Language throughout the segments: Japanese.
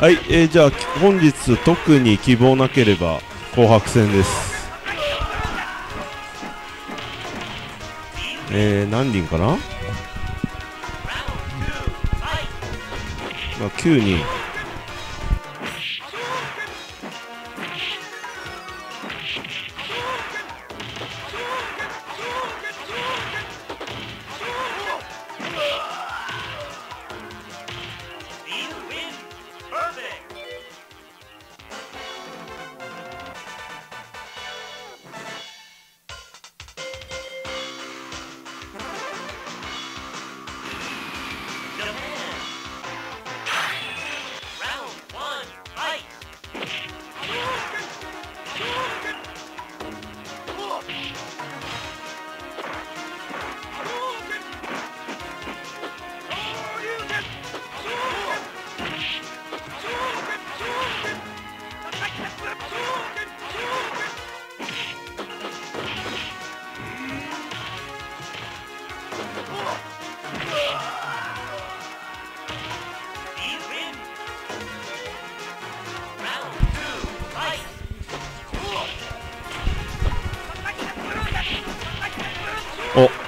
はい、じゃあ本日特に希望なければ紅白戦です。何人かな、まあ、9人。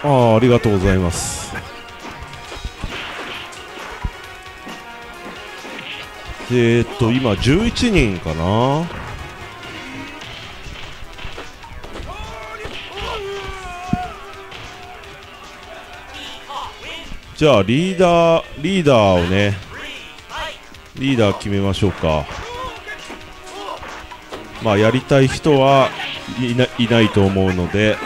ありがとうございます。今11人かな。じゃあリーダーをね、リーダー決めましょうか。まあやりたい人はいないと思うので、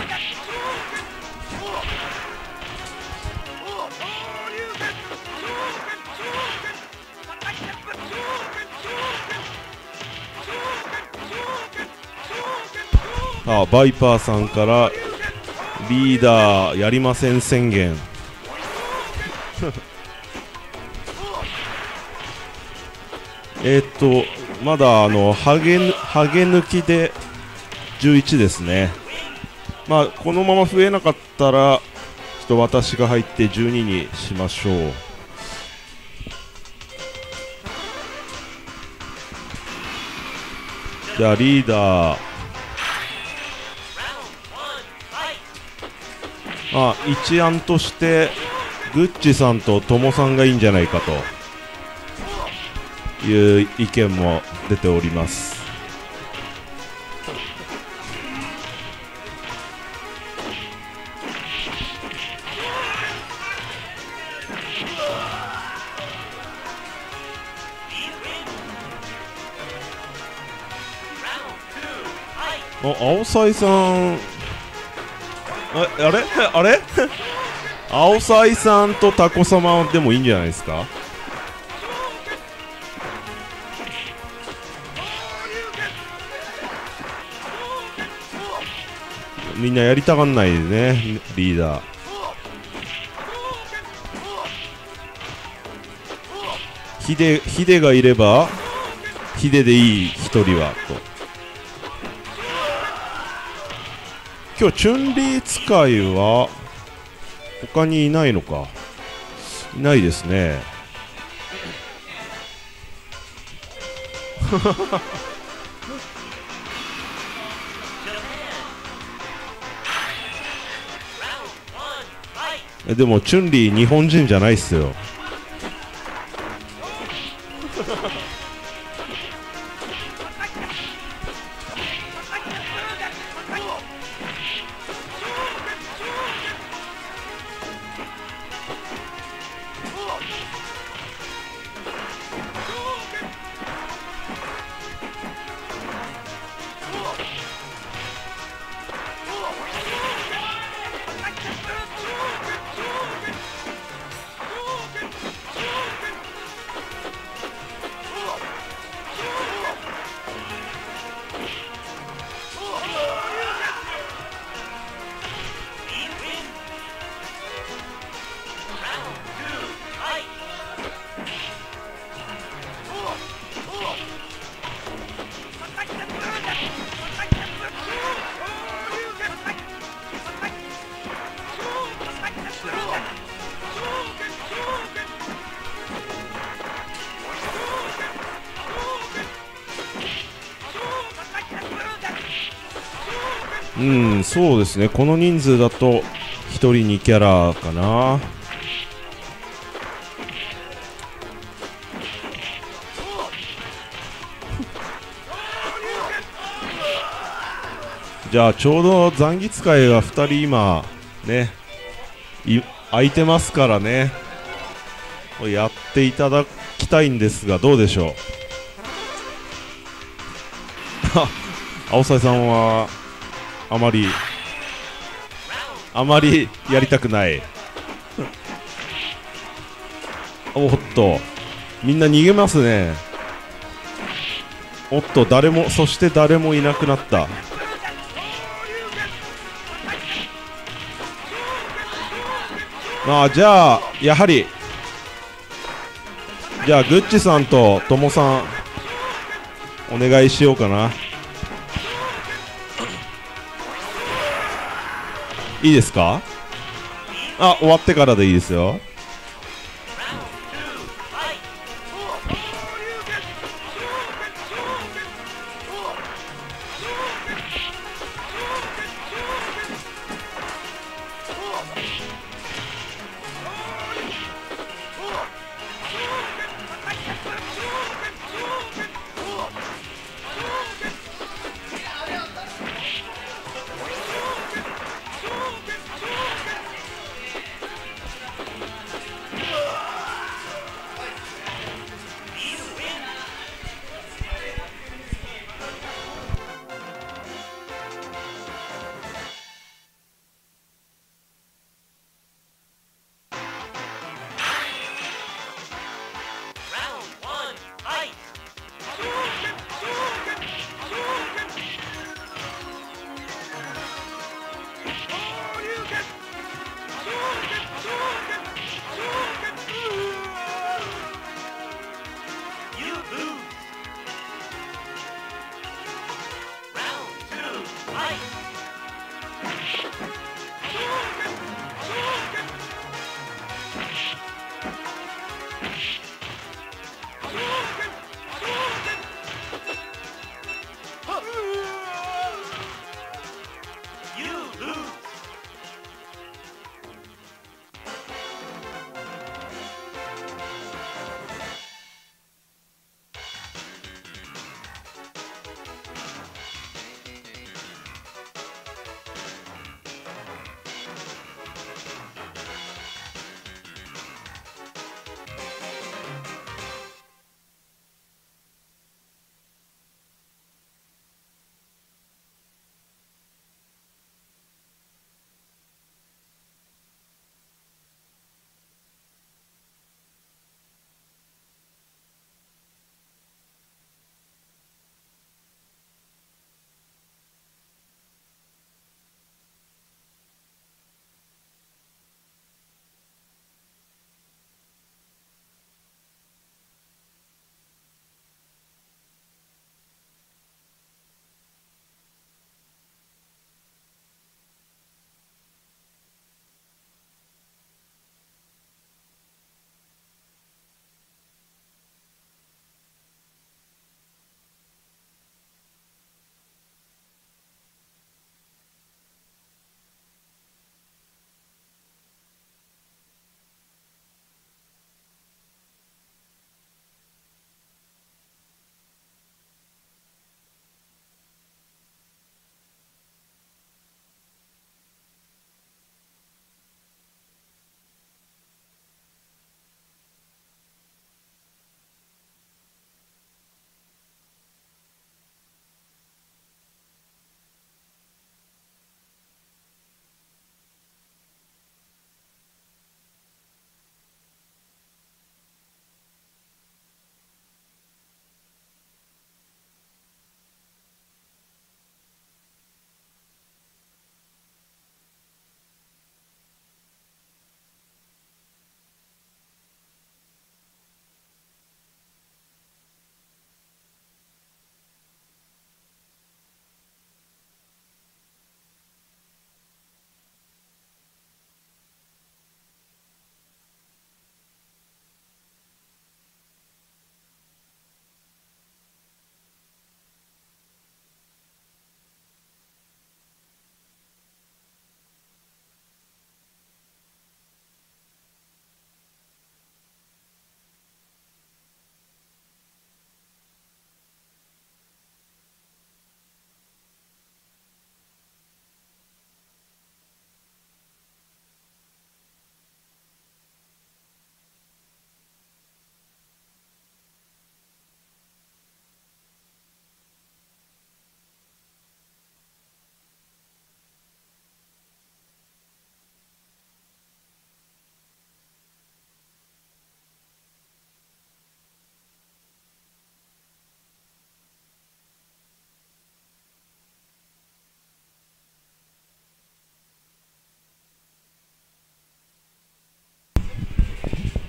バイパーさんからリーダーやりません宣言まだハゲ抜きで11ですね。まあこのまま増えなかったらと私が入って12にしましょう。じゃあリーダー、まあ一案としてグッチさんとトモさんがいいんじゃないかという意見も出ております。青菜さん、あれ青菜さんとタコ様でもいいんじゃないですか。みんなやりたがんないでね、リーダー。ヒデがいればヒデでいい一人はと。今日チュンリー使いは他にいないのか、いないですね。でもチュンリー日本人じゃないっすよ。うん、そうですね、この人数だと1人2キャラかな。じゃあちょうど残儀使いが2人今ね空いてますからね、やっていただきたいんですがどうでしょう。青菜さんはあまりやりたくない。おっと、みんな逃げますね。おっと、そして誰もいなくなった。まあ、じゃあグッチさんとトモさんお願いしようかな。いいですか？あ、終わってからでいいですよ。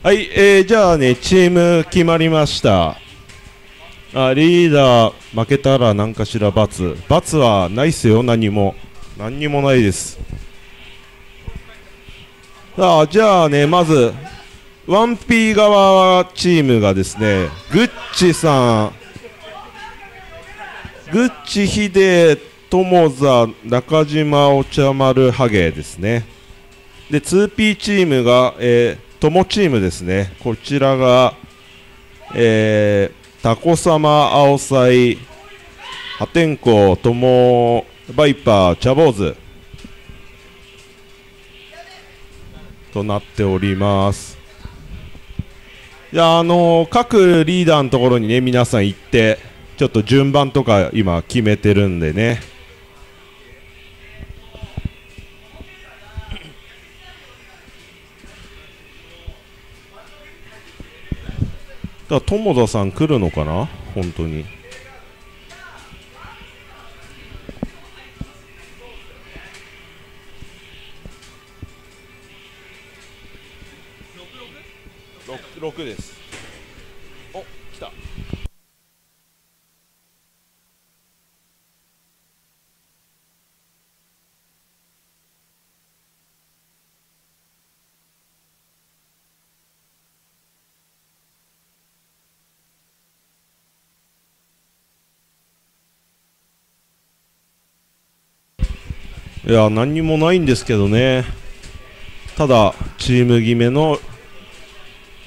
はい、じゃあね、チーム決まりました。あ、リーダー負けたら何かしら罰、罰はないっすよ。何にもないです。さあ、じゃあね、まず 1P 側チームがですね、グッチさん、グッチ、ヒデ、友座、中島、お茶丸、ハゲですね。で 2P チームが、トモチームですね。こちらが、タコ様、アオサイ、破天荒、トモバイパー、茶坊主となっております。いや、各リーダーのところにね、皆さん行ってちょっと順番とか今決めてるんでね。友田さん来るのかな、本当に。6です。お、来た。いや、何にもないんですけどね。ただチーム決めの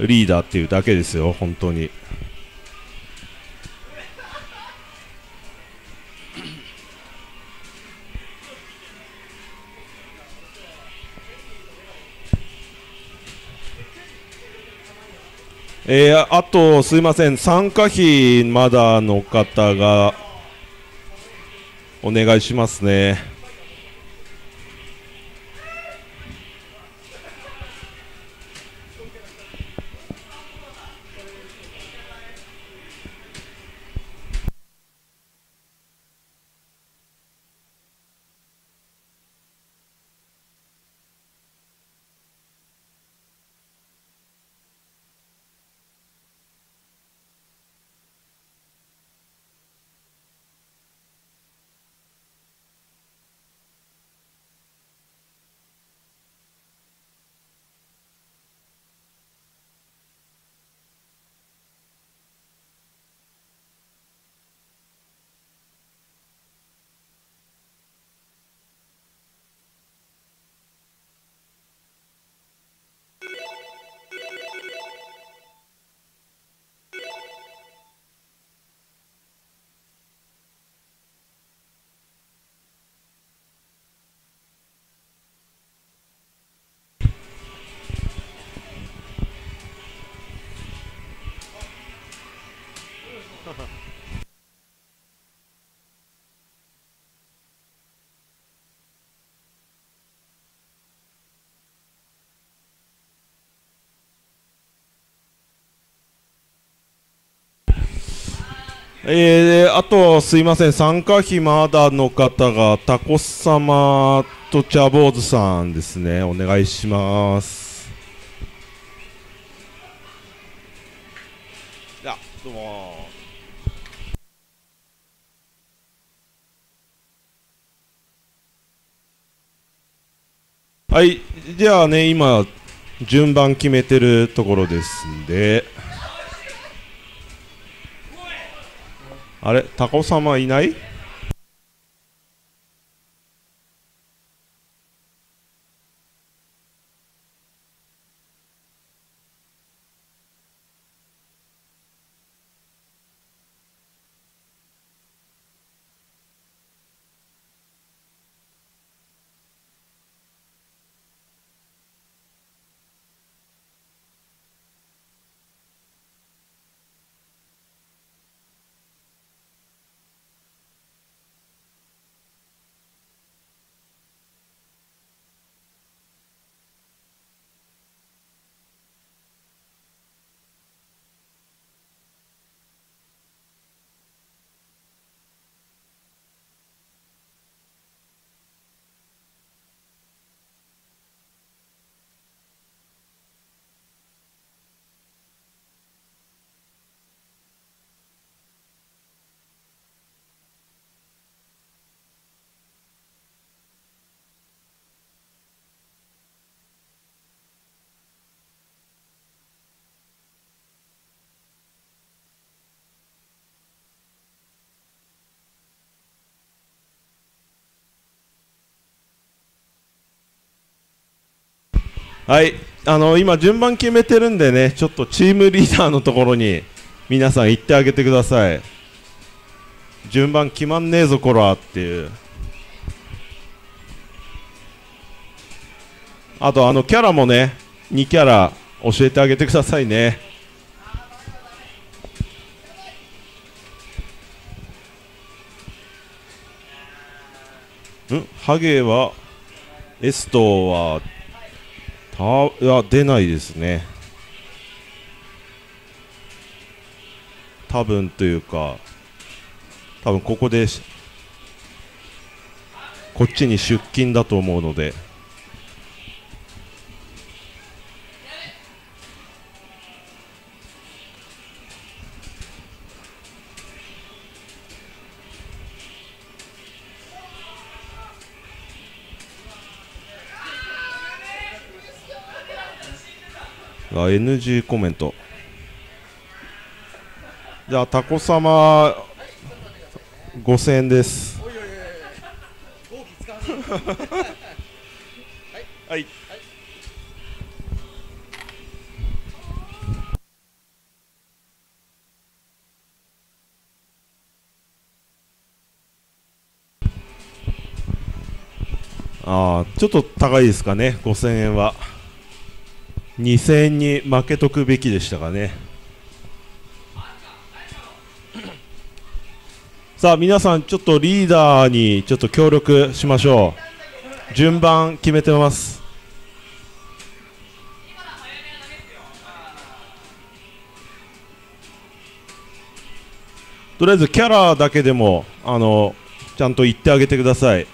リーダーっていうだけですよ、本当に。あとすいません、参加費まだの方がお願いしますね。あとすいません、参加費まだの方がタコ様と茶坊主さんですね、お願いします。あ、どうも。はい、じゃあね、今順番決めてるところですんで。あれ、タコ様いない？はい、今順番決めてるんでね、ちょっとチームリーダーのところに皆さん行ってあげてください。順番決まんねえぞこらっていう。あとキャラもね、2キャラ教えてあげてくださいね。んハゲはエストは出ないですね、多分というか、多分ここでこっちに出勤だと思うので、NG コメント。じゃあタコ様5000円です。はい、ああちょっと高いですかね、5000円は。2000円に負けとくべきでしたかね。さあ皆さん、ちょっとリーダーにちょっと協力しましょう。順番決めてます。とりあえずキャラだけでもちゃんと言ってあげてください。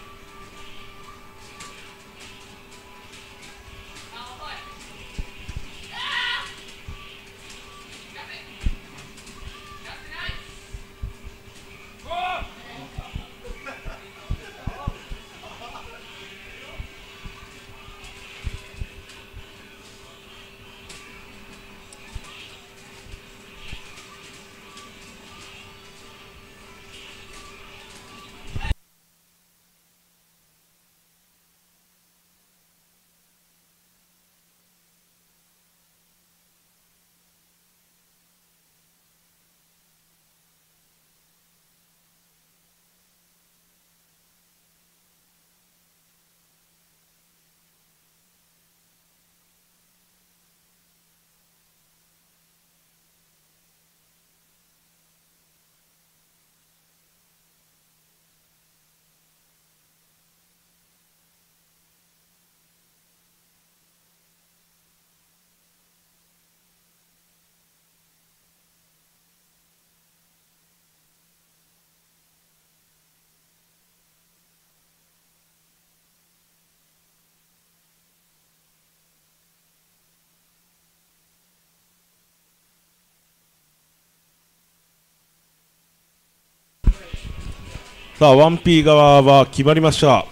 さあ 1P 側は決まりました。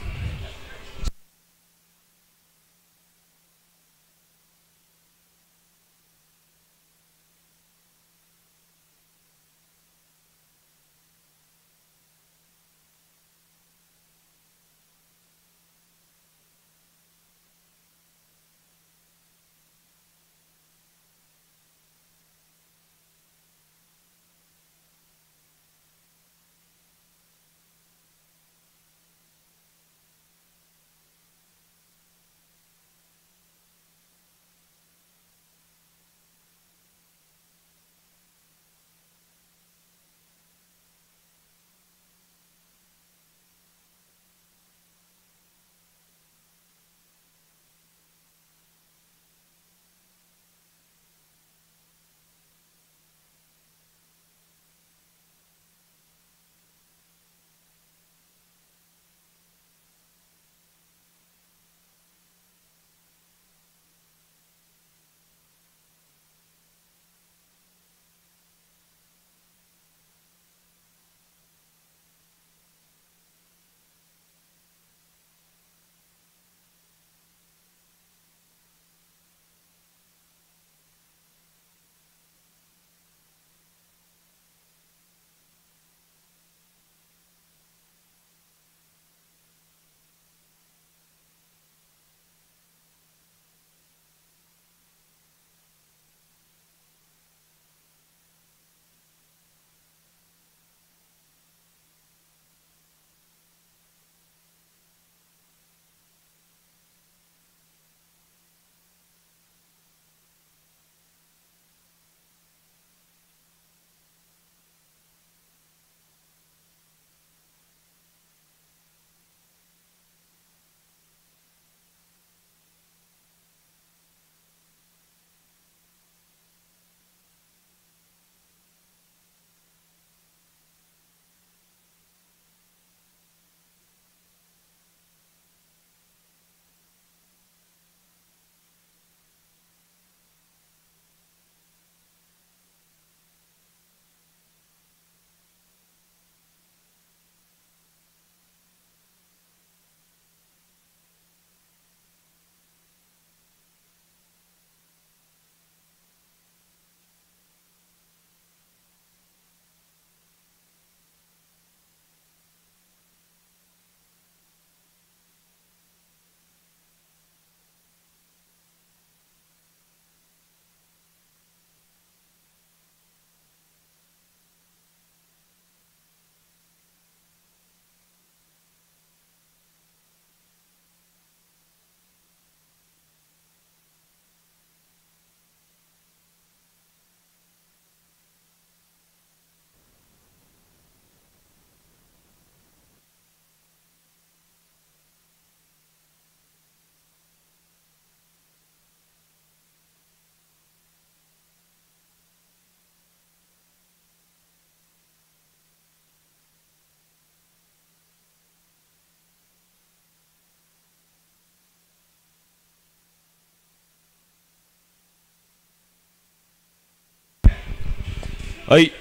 はい、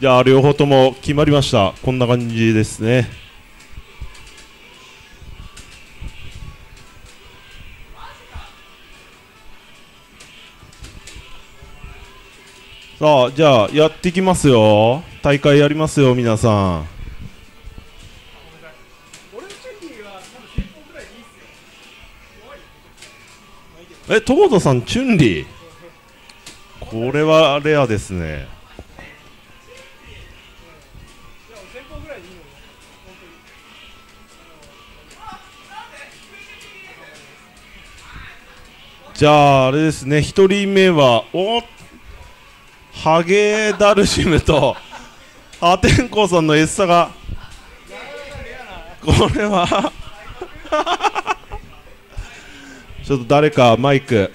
じゃあ両方とも決まりました。こんな感じですね。さあ、じゃあやってきますよ。大会やりますよ、皆さん。え、戸本さん、チュンリー、これはレアですね。じゃあ、あれですね、1人目は、おっ、ハゲダルシムと破天荒さんのエッサが、これは。ちょっと誰かマイク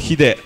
ヒデ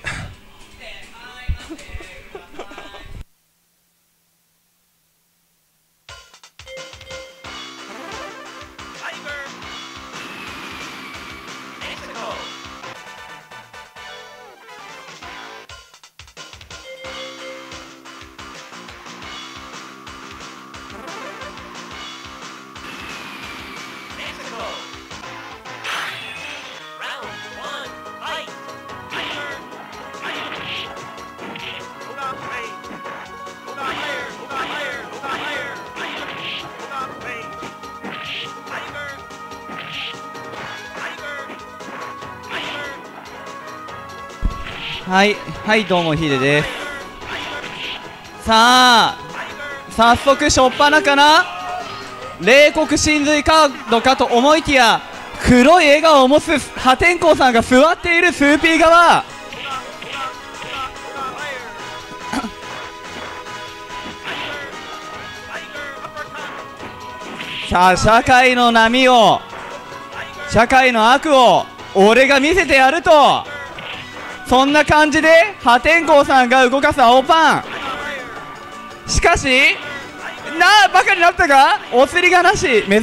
はい、はい、どうもヒデです。さあ、早速初っ端かな、冷酷神髄カードかと思いきや、黒い笑顔を持つ破天荒さんが座っているスーピー側さあ、社会の波を、社会の悪を俺が見せてやると、そんな感じで破天荒さんが動かす青パン。しかしバカになったがお釣りがなし、珍しい。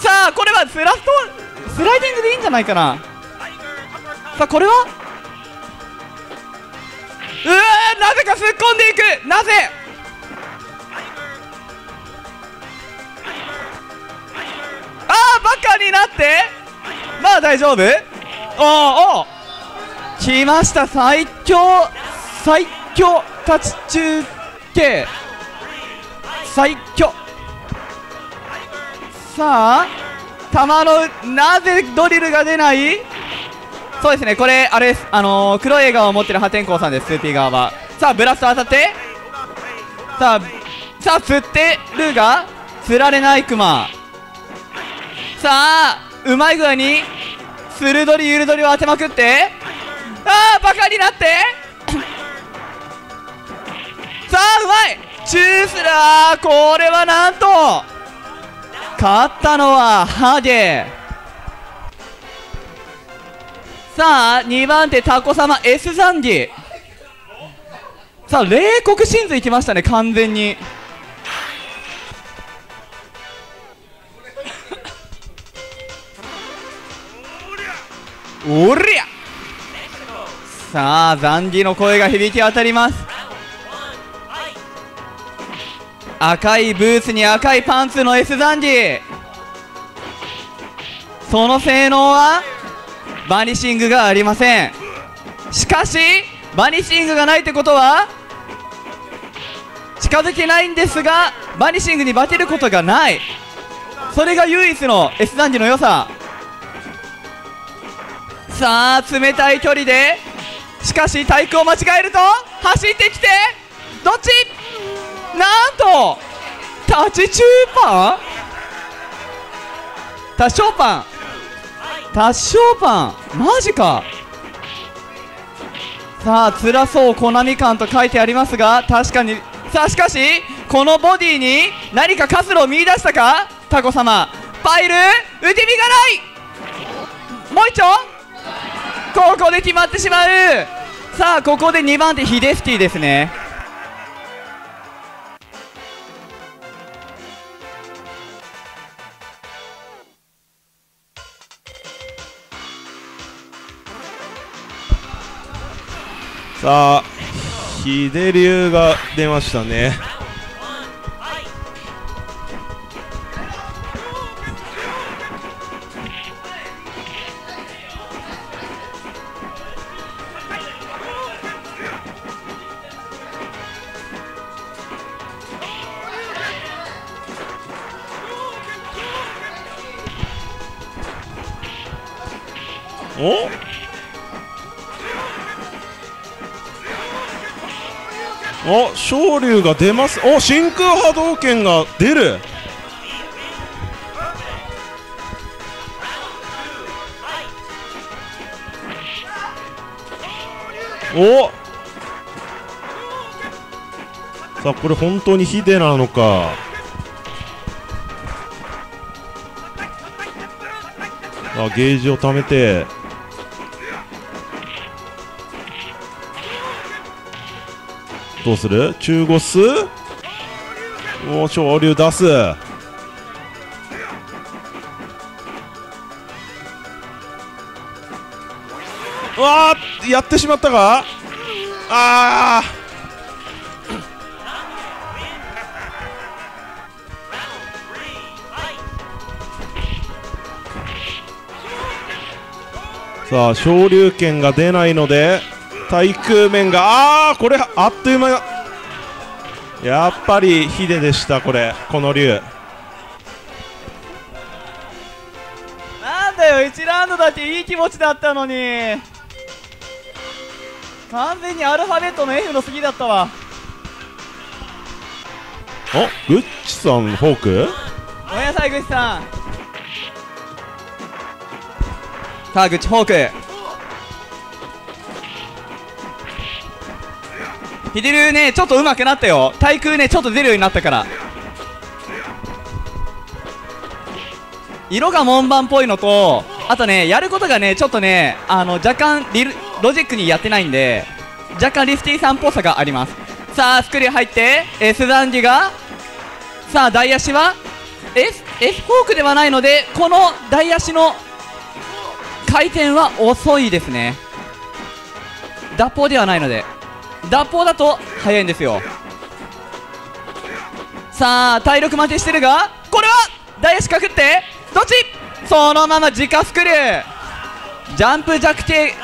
さあ、これはスライディングでいいんじゃないかな。さあ、これはなぜか突っ込んでいく。なぜバカになって、まあ大丈夫。おお、来ました、最強立ち中継、最強。さあ、なぜドリルが出ない。そうですね、これあれです、黒い笑顔を持ってる破天荒さんです、スーピー側は。さあ、ブラスト当たって、さあ釣ってるが釣られないクマ。さあ、うまい具合に鋭りゆるどりを当てまくって、バカになって、さあ、うまいチュースラー。これはなんと勝ったのはハゲ。さあ、2番手タコ様 S ザンギ。さあ、冷酷神髄きましたね、完全に。おりゃ、さあ、ザンギの声が響き渡ります。赤いブーツに赤いパンツの S ザンギ、その性能はバニシングがありません。しかしバニシングがないってことは近づけないんですが、バニシングに化けることがない、それが唯一の S ザンギの良さ。さあ、冷たい距離で、しかし対空を間違えると走ってきて、どっち、なんと立ち中パン、多少パン、多少パン、マジか。さあ、辛そうコナミ感と書いてありますが、確かに。さあ、しかしこのボディに何か活路を見出したかタコ様。パイル打て身がない、もう一丁、ここで決まってしまう。さあ、ここで2番手ヒデスティですね。さあ秀龍が出ましたね。お、あ、昇龍が出ます。お、真空波動拳が出る。お、さあこれ本当にヒデなのか。あ、ゲージを貯めて、どうする？中ゴス？おお、昇龍出す。うわー、やってしまったか。ああ。さあ昇龍拳が出ないので対空面が、あー、これあっという間、やっぱりヒデでした。これ、この龍なんだよ。1ラウンドだけいい気持ちだったのに、完全にアルファベットの F の過ぎだったわ。お、グッチさんフォーク、ごめんなさいグッチさん。さあグッチフォーク、ヒデ龍ね、ちょっと上手くなったよ。対空ね、ちょっと出るようになったから。色が門番っぽいのと、あとね、やることがね、ちょっとね、若干ロジックにやってないんで、若干リフティーさんっぽさがあります。さあ、スクリュー入って、スザンギが、さあ、台足は、S フォークではないので、この台足の回転は遅いですね。脱法ではないので。脱法だと早いんですよ。さあ体力負けしてるが、これは台足かくって、どっち、そのまま直スクリュー、ジャンプ弱点、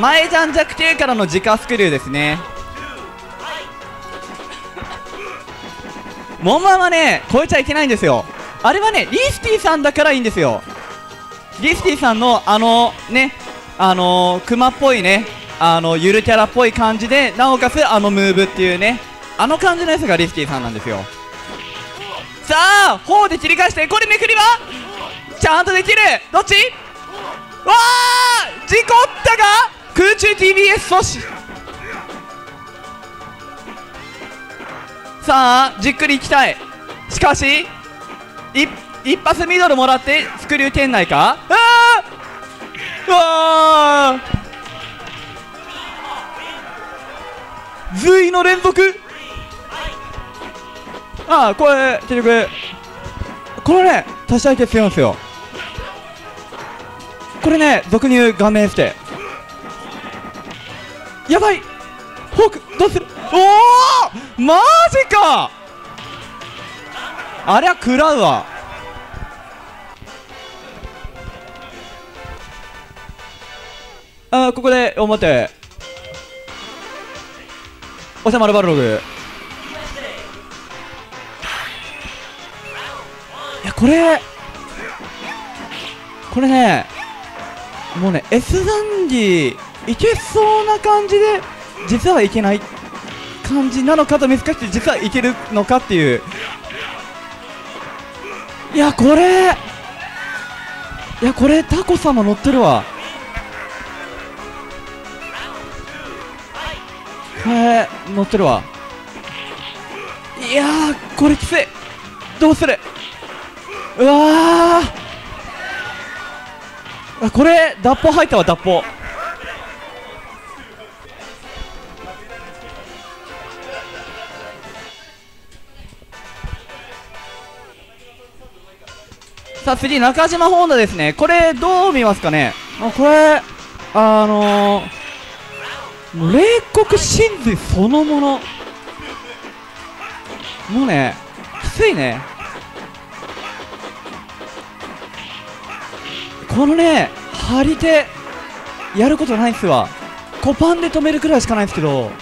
前ジャン弱点からの直スクリューですね。モンマンはね、超えちゃいけないんですよ。あれはね、リスティさんだからいいんですよ。リスティさんのね、クマっぽいね、ゆるキャラっぽい感じで、なおかつムーブっていうね、感じのやつがリフティーさんなんですよ。さあ頬で切り返して、これめくりはちゃんとできる、どっち、わー、事故ったが空中 TBS 阻止。さあじっくりいきたい、しかし一発ミドルもらってスクリュー圏内か。うわー、随意の連続。ああ、これ結局これね、足し対決強いんですよこれね。俗に言う顔面して、やばい、フォークどうする。おお、マジか、ありゃ食らうわ。ああ、ここで表おしゃまるバルログ。いや、これね、もうね、 S ザンギいけそうな感じで、実はいけない感じなのかと見つかして、実はいけるのかっていう。いやこれタコ様乗ってるわ乗ってるわ。いやー、これきつい、どうする。うわー、これ脱法入ったわ、脱法。さあ次、中島ホンダですね。これどう見ますかね。これ冷酷真髄そのもの。もうね、きついね。このね、張り手やることないっすわ。コパンで止めるくらいしかないんですけど、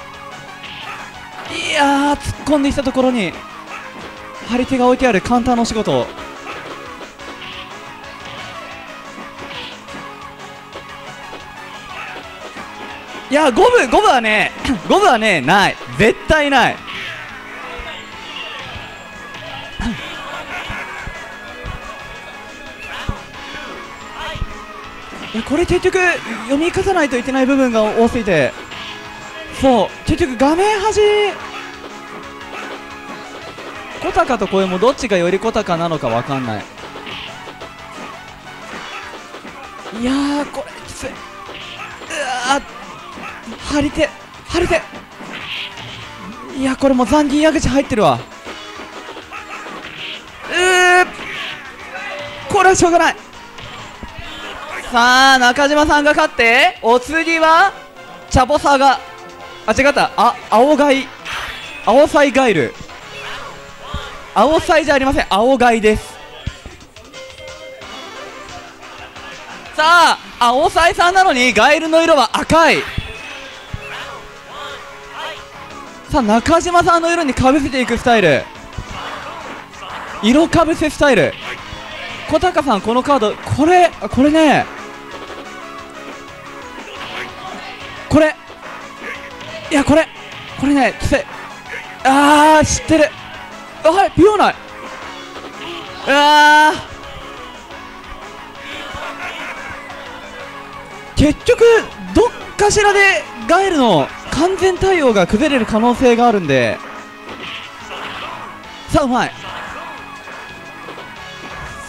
いやー、突っ込んできたところに張り手が置いてあるカウンターの仕事。いやー、五分はね、五分はね、ない。絶対ない。いや、これ結局読み返さないといけない部分が多すぎて、そう結局画面端、小高と声もどっちがより小高なのかわかんない。いやー、これきつい。うわー、張り手。いや、これもう残金矢口入ってるわ。これはしょうがない。さあ、中島さんが勝って、お次はチャボサが、あ、違った、あ、青サイガイル、青サイじゃありません、青ガイです。さあ、青サイさんなのにガイルの色は赤い。さあ、中島さんの色にかぶせていくスタイル、色かぶせスタイル。小高さん、このカード、これね、これ、いや、これね、きつい。あー、知ってる。あ、はい、美容内。あー、結局どっかしらでガエルの完全対応が崩れる可能性があるんで。さあ、うまい。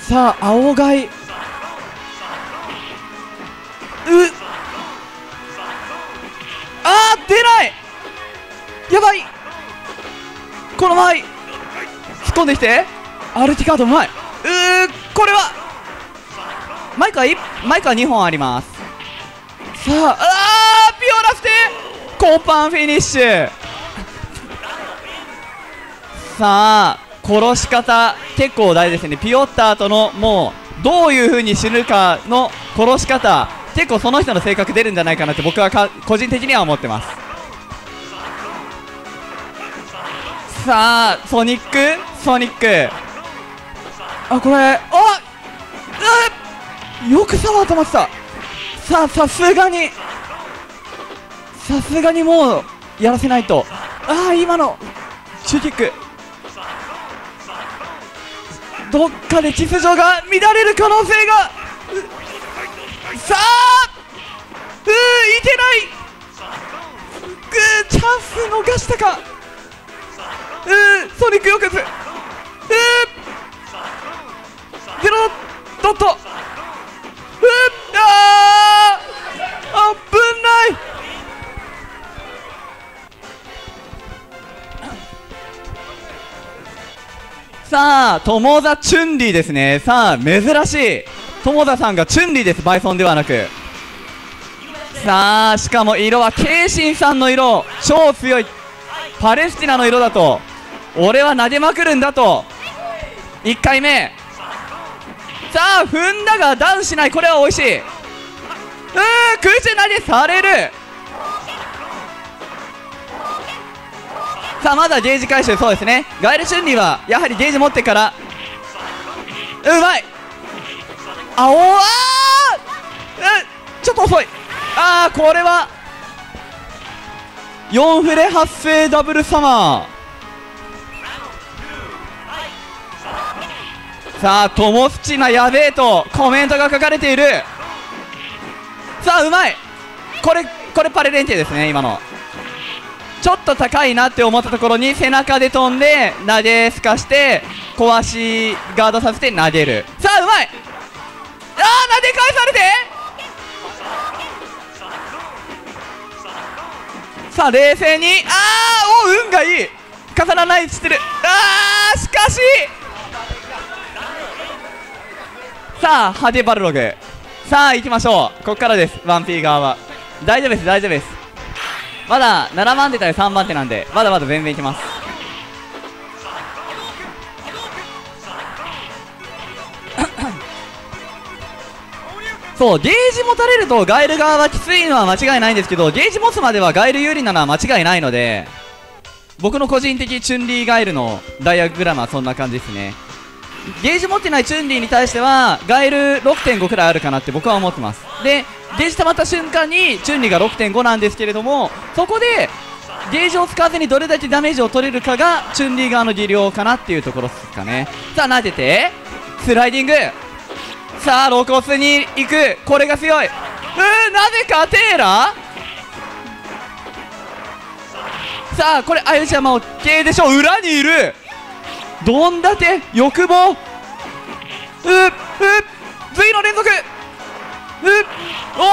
さあ、青ガイ、うっ、あー、出ない、やばい。この前突っ込んできて、歩きカードうまい。これはマイカー2本あります。さあ、あー、ピオラステコパンフィニッシュ。さあ、殺し方結構大事ですね。ピヨッターとの、もうどういう風に死ぬかの殺し方、結構その人の性格出るんじゃないかなって僕は個人的には思ってます。さあ、ソニック、あ、これ、あっ、よくサワー止まってた。さあ、さすがにもうやらせないと。ああ、今の中キック、どっかで秩序が乱れる可能性が。さあ、いけない。チャンス逃したか。ソニックよくず、ゼロドット、ああ、危ない。さあ、友田チュンリーですね。さあ、珍しい友田さんがチュンリーです。バイソンではなく。さあ、しかも色はケイシンさんの色、超強いパレスチナの色だと。俺は投げまくるんだと。1回目、さあ、踏んだがダウンしない。これは美味しい。空中投げされる。さあ、まだゲージ回収、そうですね。ガエル・チュンリーはやはりゲージ持ってから、うまい。あおー、あー、ちょっと遅い。あー、これは4フレ発生ダブルサマー。さあ、トモスチナやべえとコメントが書かれている。さあ、うまい。これパレ連携ですね。今のちょっと高いなって思ったところに背中で飛んで投げすかして壊しガードさせて投げる。さあ、うまい。ああ、投げ返されて。さあ、冷静に、ああ、お、運がいい、重ならないしてる。ああ、しかし、さあ、ハデバルログ、さあ行きましょう。ここからです。1P 側は大丈夫です。まだ7番手対3番手なんで、まだまだ全然いきます。そう、ゲージ持たれるとガイル側はきついのは間違いないんですけど、ゲージ持つまではガイル有利なのは間違いないので、僕の個人的チュンリーガイルのダイアグラムはそんな感じですね。ゲージ持ってないチュンリーに対してはガイル 6.5 くらいあるかなって僕は思ってます。でゲージ溜まった瞬間にチュンリーが 6.5 なんですけれども、そこでゲージを使わずにどれだけダメージを取れるかがチュンリー側の技量かなっていうところですかね。さあ投げてスライディング、さあ露骨に行く、これが強い。なぜかテーラさあこれあゆちゃま OK でしょ。裏にいるどんだけ欲望、隋の連続、おー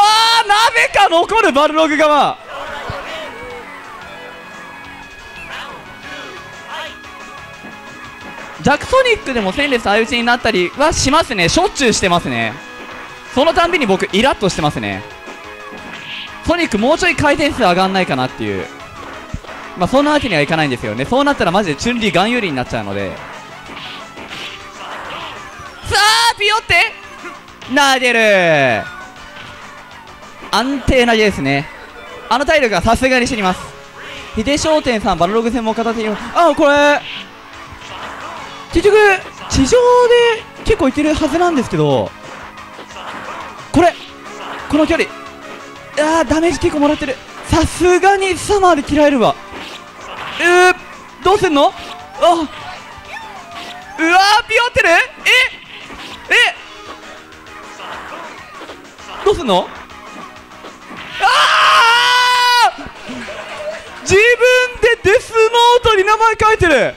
なぜか残るバルログ側。ジャクソニックでも戦列相打ちになったりはしますね。しょっちゅうしてますね。そのたんびに僕イラッとしてますね。ソニックもうちょい回転数上がんないかなっていう。まあそんなわけにはいかないんですよね。そうなったらマジでチュンリーガン有利になっちゃうので。さあピヨって投げる、安定投げですね。あの体力はさすがに死にます。ヒデ商店さんバルログ戦も片手に、あこれ結局地上で結構いけるはずなんですけど、これこの距離、あダメージ結構もらってる。さすがにサマーで嫌えるわ。どうすんの。うわーピヨってる。えどうすんの。自分でデスノートに名前書いてる。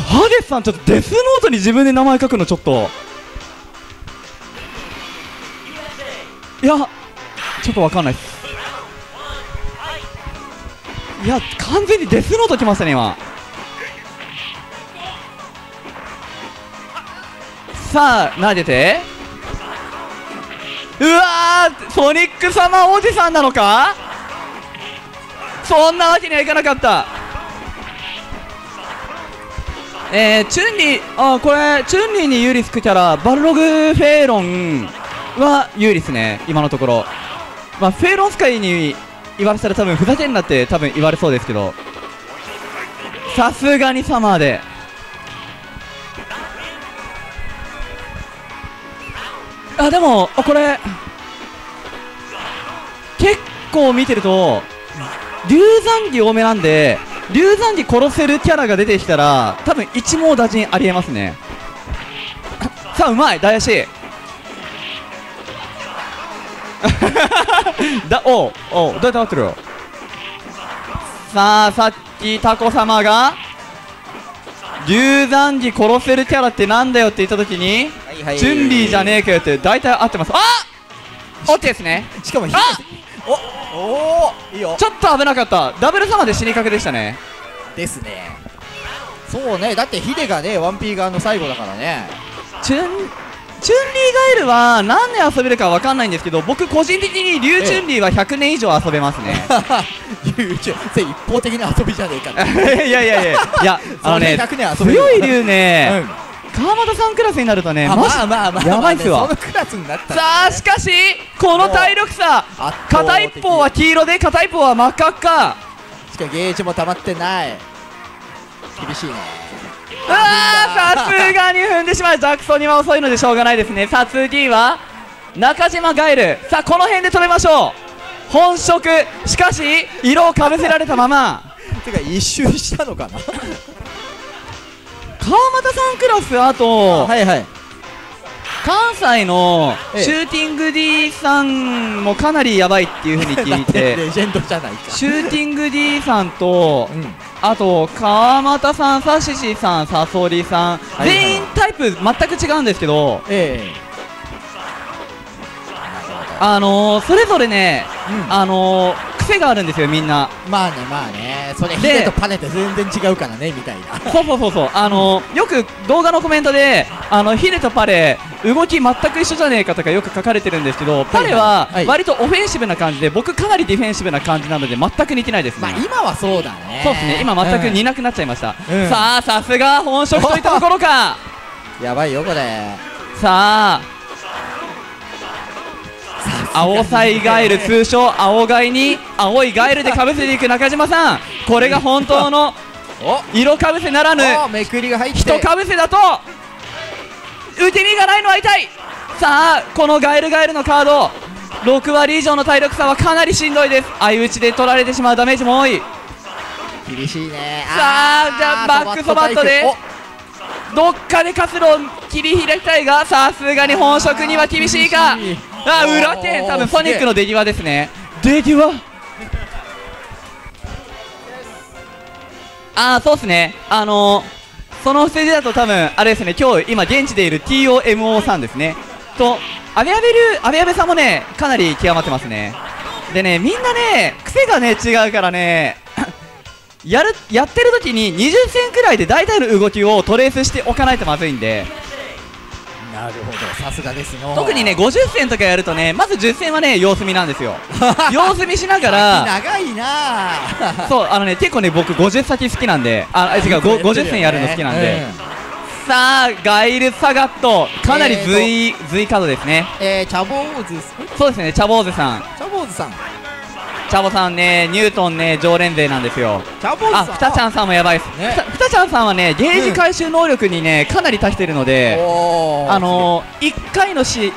ハゲスさんちょっとデスノートに自分で名前書くのちょっと、いやちょっとわかんないっす。いや完全にデスノートきましたね今。さあ投げて、うわーソニック様おじさんなのか。そんなわけにはいかなかった。チュンリー、これチュンリーに有利つくキャラバルログフェイロンは有利ですね今のところ。まあフェイロンスカイに言われたら多分ふざけんなって多分言われそうですけど、さすがにサマーででもこれ結構見てると龍山儀多めなんで、龍山儀殺せるキャラが出てきたら多分一網打尽ありえますね。さあうまい大足だ。おうどうやってなってるよ。さあさっきタコ様が龍山儀殺せるキャラってなんだよって言ったときに、チュンリーじゃねえかよって大体合ってます。OK ですね。しかもおいいよ。ちょっと危なかった。ダブル様で死にかけでしたね。ですね。そうね、だってヒデがね 1P 側の最後だからね。チュンリーガイルは何年遊べるか分かんないんですけど、僕個人的にリュウチュンリーは100年以上遊べますね。リュウチュン、それ一方的な遊びじゃねえかね。いや強い竜ね、川本さんクラスになるとね、やばいっすわ。さあしかしこの体力差、片一方は黄色で片一方は真っ赤っか。しかもゲージも溜まってない、厳しいね。さすがに踏んでしまう。ジャクソニは遅いのでしょうがないですね。さあ次は中島ガイル。さあこの辺で止めましょう。本職、しかし色をかぶせられたままてか一周したのかな。川又さんクラス、あと関西のシューティング D さんもかなりやばいっていうふうに聞いて、レジェンドじゃないか。シューティング D さんと、あと川又さん、サシシさん、サソリさん、全員タイプ全く違うんですけど、それぞれね、癖があるんですよみんな。まあねまあね、それヒデとパネって全然違うからねみたいな。そうそうそうそう、よく動画のコメントでヒデとパレ動き全く一緒じゃねえかとかよく書かれてるんですけど、パレは割とオフェンシブな感じで、僕かなりディフェンシブな感じなので全く似てないですね。まあ今はそうだね。そうですね、今全く似なくなっちゃいました、うん、さあさすが本職といったところかやばいよこれ。さあアオサイガエル、通称アオガイに青いガエルでかぶせていく中島さん、これが本当の色かぶせならぬ人かぶせだと打て身がないのは痛い。さあこのガエルガエルのカード6割以上の体力差はかなりしんどいです。相打ちで取られてしまうダメージも多い。厳しいね。さあじゃあバックソバットでどっかで活路を切り開きたいが、さすがに本職には厳しいか。ああ裏手、多分ソニックの出際ですね。出際ああそうですね、その数字だと多分あれですね、今日今現地でいる TOMO さんですねと阿部さんもねかなり極まってますね。でねみんなね癖がね違うからねやってる時に20戦くらいで大体の動きをトレースしておかないとまずいんで。なるほど、さすがですの。特にね50戦とかやるとね、まず10戦はね様子見なんですよ様子見しながら長いなそうね結構ね僕50先好きなんで、あ違う50戦やるの好きなんで、さあガイル・サガットかなり随カードですね。チャボーズ、そうですね、チャボーズさん、チャボさんね、ニュートンね、常連勢なんですよ。あ、ふたちゃんさんもやばいですね。ふたちゃんさんはね、ゲージ回収能力にね、かなり達してるので、1回の1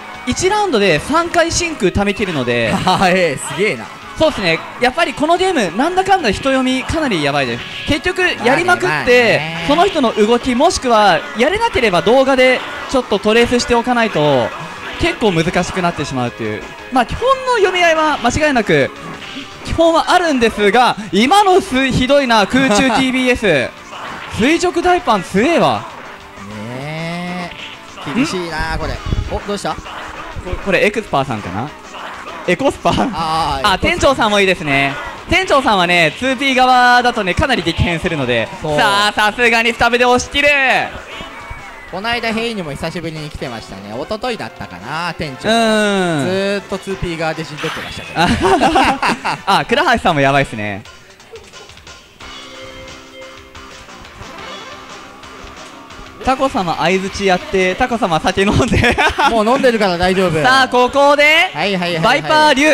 ラウンドで3回真空溜め切るので、すげえな。そうですね、やっぱりこのゲーム、なんだかんだ人読み、かなりやばいです。結局、やりまくって、その人の動き、もしくは、やれなければ動画でちょっとトレースしておかないと、結構難しくなってしまうという、まあ、基本の読み合いは間違いなく。基本はあるんですが、今のひどいな空中 TBS 垂直大パン強えわねえ、厳しいなこれ。お、どうしたこれエクスパーさんかな、エコスパーあ、店長さんもいいですね。店長さんはね 2P 側だとねかなり激変するので、さあさすがにスタブで押し切る。この間ヘイにも久しぶりに来てましたね。一昨日だったかな、店長。ずーっと 2P 側で陣取ってましたけどあ、倉橋さんもやばいっすね。タコ様相槌やって、タコ様酒飲んでもう飲んでるから大丈夫。さあ、ここでバイパー龍、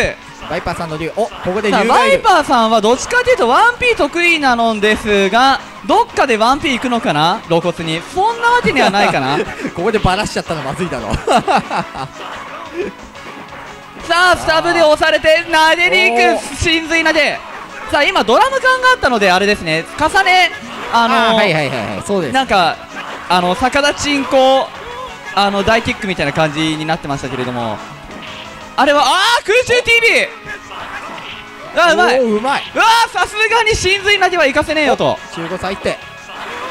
バイパーさんの龍、お、ここで龍がいる。バイパーさんはどっちかというと 1P 得意なのですが、どっかで 1P 行くのかな、露骨に。そんなわけにはないかなここでバラしちゃったのまずいだろさあスタブで押されて投げに行く、神髄投げ。さあ今ドラム缶があったのであれですね、重ねなんか逆立ちんこ大キックみたいな感じになってましたけれども、あれは空中 TV、うまい、うまい、うわー、さすがに神髄投げは行かせねえよと。15歳って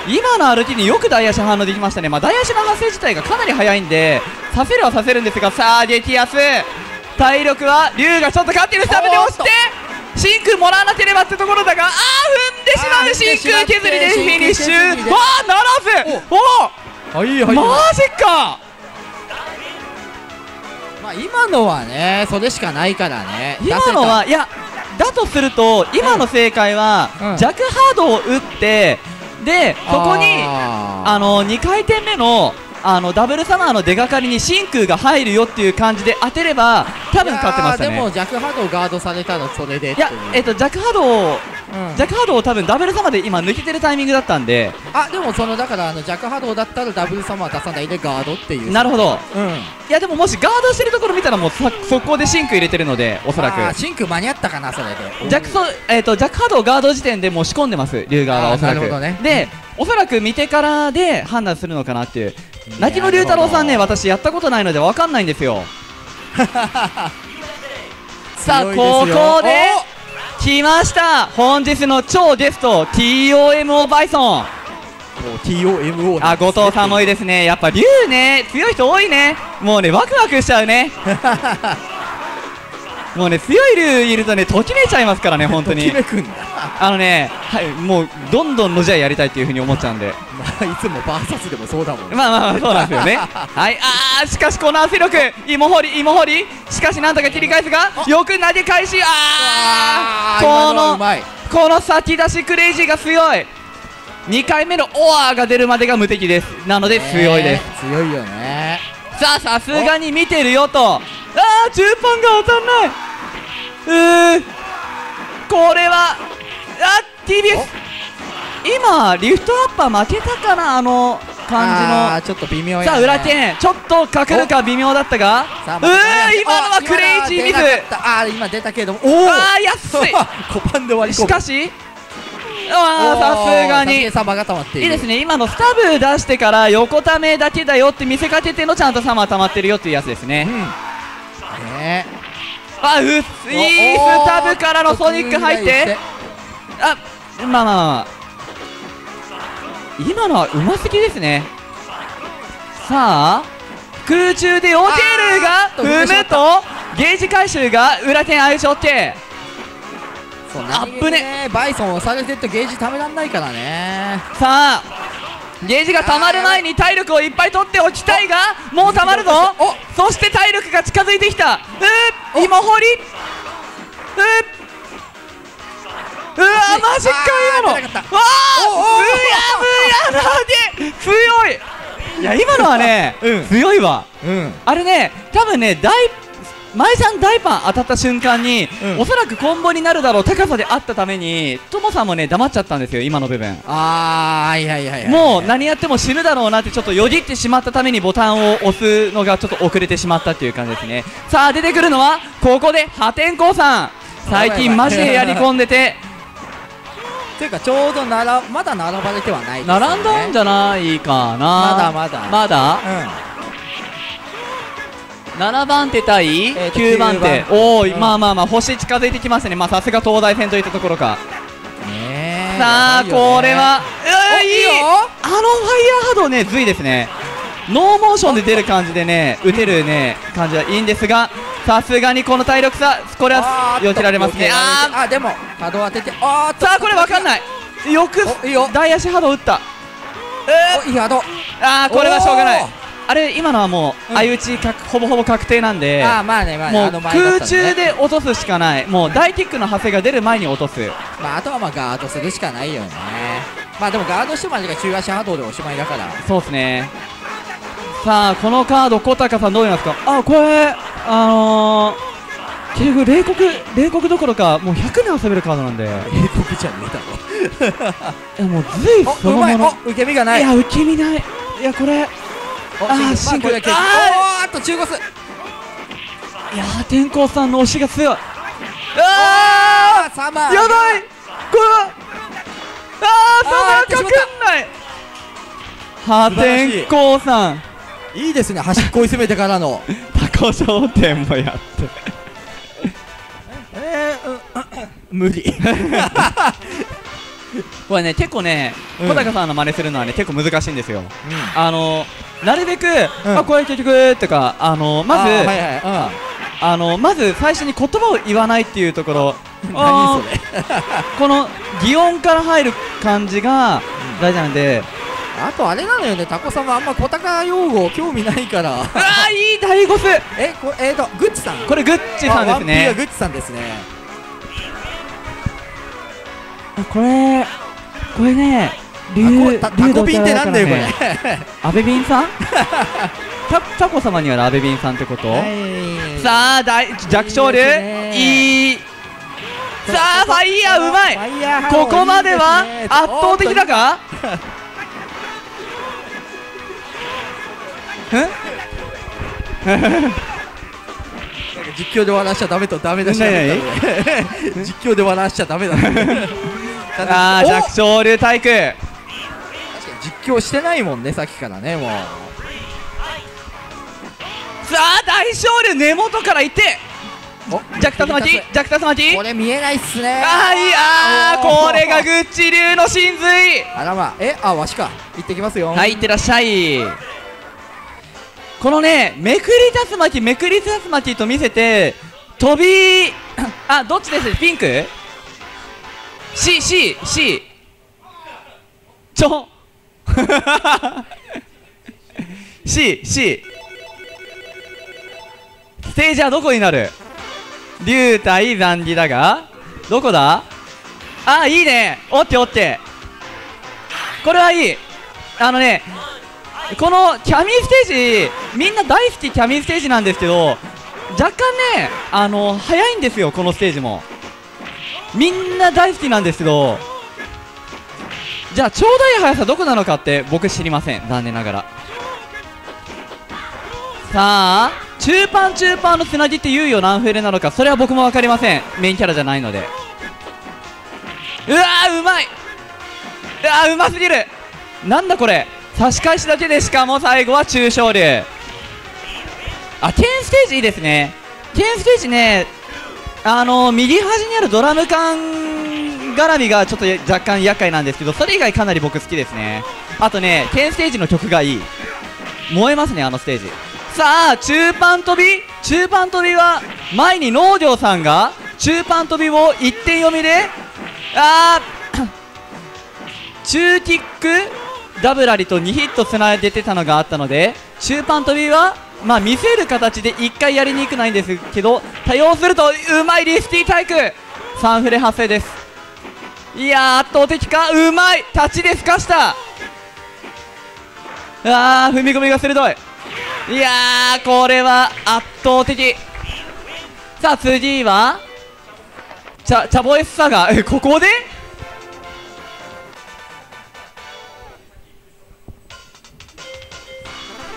今の歩きによく大足反応できましたね。まあ大足の発生自体がかなり早いんでさせるはさせるんですが、さあ激安体力は龍がちょっと勝っている。スタブで押して真空もらわなければってところだが、踏んでしまう。真空削りでフィニッシュ、わあならず、おおマジか。まあ今のはねそれしかないからね。今のはいやだとすると今の正解は弱ハードを打って、でそこに2回転目のダブルサマーの出がかりに真空が入るよっていう感じで当てれば多分勝ってましたね。でも弱ハードをガードされたのそれで、いや弱ハードを多分ダブルサマーで今抜けてるタイミングだったんで、あでもそのだから弱ハードだったらダブルサマー出さないでガードっていう。なるほど、うん、いやでももしガードしてるところ見たらもう速攻で真空入れてるのでおそらく真空間に合ったかな。それで弱ハードをガード時点でもう仕込んでます龍側はおそらく。なるほどね。で、おそらく見てからで判断するのかなっていう。泣きの龍太郎さんね、私やったことないので分かんないんですよさあここで来ました本日の超ゲスト TOMO バイソン。 TOMO あ、後藤さんもいいですね。やっぱ龍ね強い人多いね、もうねワクワクしちゃうねもうね強い竜いるとねときめいちゃいますからね、本当にときめくんだあのね、はい、もうどんどんのじゃやりたいっていう風に思っちゃうんでまあいつもバーサスでもそうだもんね。まあまあそうなんですよねはい、あーしかしこの圧力、芋掘り芋掘り、しかしなんとか切り返すがよく投げ返し、あーこの先出しクレイジーが強い。2回目のオアーが出るまでが無敵です。なので強いです。強いよね。さあさすがに見てるよと、ああ中パンが当たんない。これはTBS 今リフトアッパー負けたかな、あの感じのちょっと微妙やね。さあ裏剣ちょっとかかるか微妙だったが、今のはクレイジーミス。あ今出たけども、ああ安い5パンで割り込む。しかしさすがにいいですね、今のスタブ出してから横ためだけだよって見せかけてのちゃんとサマー溜まってるよっていうやつですね。あうっいいスタブからのソニック入って、あまあまあまあ今のはうますぎですね。さあ空中でオテルが踏むとゲージ回収が裏剣相性 OK。あっぶね、バイソンを下げてってゲージためらんないからね。さあゲージがたまる前に体力をいっぱい取っておきたいが、もうたまるぞ。そして体力が近づいてきた。芋掘り、うわマジか今の、わあブヤブヤ投げ強い。いや今のはね強いわ。あれね多分ね前さん大パン当たった瞬間に、おそらくコンボになるだろう高さであったためにともさんもね黙っちゃったんですよ今の部分。もう何やっても死ぬだろうなってちょっとよぎってしまったためにボタンを押すのがちょっと遅れてしまったっていう感じですね。さあ出てくるのはここで破天荒さん、最近マジでやり込んでてというかちょうどならまだ並ばれてはないですね。並んだんじゃないかな、まだ7番手対9番手、おー、まあまあまあ星近づいてきましたね。まあさすが東大戦といったところか。さあこれはういい、あのファイヤー波動ねずいですね。ノーモーションで出る感じでね打てるね感じはいいんですが、さすがにこの体力差これはよけられますね。あでも波動当てて、さあこれ分かんない、よく大足波動打った。いい波動、あこれはしょうがない。あれ今のはもう相打ちほぼほぼ確定なんで、もう空中で落とすしかない。もう大キックの派生が出る前に落とす、あとはまあガードするしかないよね。まあでもガードしてまでが中足波動でおしまいだから。そうですね。さあこのカード小高さんどう言いますか。あこれ結局冷酷どころかもう100年遊べるカードなんで、冷酷じゃねえだろ。もうずいそのもの受け身がない。いや受け身ない。いやこれシンクだけ。あと中腰。いや天功さんの押しが強い。やばい。これはサマーかくんない。破天荒さんいいですね、端っこい攻めてからの高焦点もやって無理。これね結構ね小高さんの真似するのはね結構難しいんですよ。なるべくこれ結局とかまず最初に言葉を言わないっていうところ、この擬音から入る感じが大事なんで。あとあれなのよね、タコさんはあんま小高用語興味ないから。いい大ゴス、グッチさん、これグッチさんですね。グッチさんですね。これね、タコビンってなんだよこれ。安倍ビンさん？タコ様には安倍ビンさんってこと？さあ弱小流いい。さあファイヤーうまい。ここまでは圧倒的だか？実況で笑わしちゃダメとダメだし。実況で笑わしちゃダメだ。ああ弱小流体育、確かに実況してないもんねさっきからね。もうさあ大小流根元からいって弱竜巻、弱竜巻、これ見えないっすね。これがグッチ流の神髄。あらまあわしか、行ってきますよ。はいいってらっしゃい。このねめくり竜巻と見せて飛びあ、どっちです、ピンク ?C、ちょC、ステージはどこになる、竜対残儀だが、どこだ、あ、いいね、おっておって、これはいい。あのね、このキャミーステージ、みんな大好きキャミーステージなんですけど、若干ね、早いんですよ、このステージも。みんな大好きなんですけど、じゃあ、ちょうどいい速さどこなのかって僕知りません、残念ながら。さあ、中パン中パンのつなぎって言うよ、何フレなのか、それは僕も分かりません、メインキャラじゃないので。うわー、うまい、うわー、うますぎる、なんだこれ、差し返しだけで、しかも最後は中昇竜。あ、剣ステージいいですね。剣ステージね、右端にあるドラム缶絡みがちょっと若干厄介なんですけど、それ以外かなり僕好きですね。あとね、剣ステージの曲がいい、燃えますね、あのステージ。さあ、中パン飛び、中パン飛びは前に農業さんが中パン飛びを一点読みで、あー中キックダブラリと2ヒットつないでてたのがあったので、中パン飛びはまあ見せる形で1回やりにくくないんですけど、多用するとうまいリフティタイク、3フレ発生です。いやー、圧倒的か、うまい立ちでふかした、あー踏み込みが鋭い、いやーこれは圧倒的。さあ次はチャボエスサガ、ここで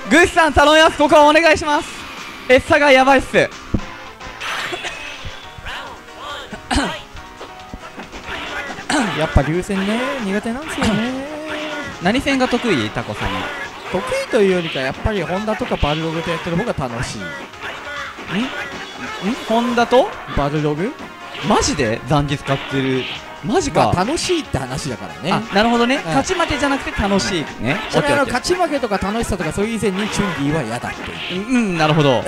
グッさん頼みます、ここはお願いします、エスサガやばいっすやっぱ竜戦ね、苦手なんですよね何戦が得意、タコさんは得意というよりか、やっぱりホンダとかバルログとやってる方が楽しい。ホンダとバルログマジで残儀使ってる、マジか、まあ、楽しいって話だからね。あ、なるほどね、勝ち負けじゃなくて楽しいね。それ勝ち負けとか楽しさとかそういう以前にチュンリーは嫌だっていう。うん、なるほど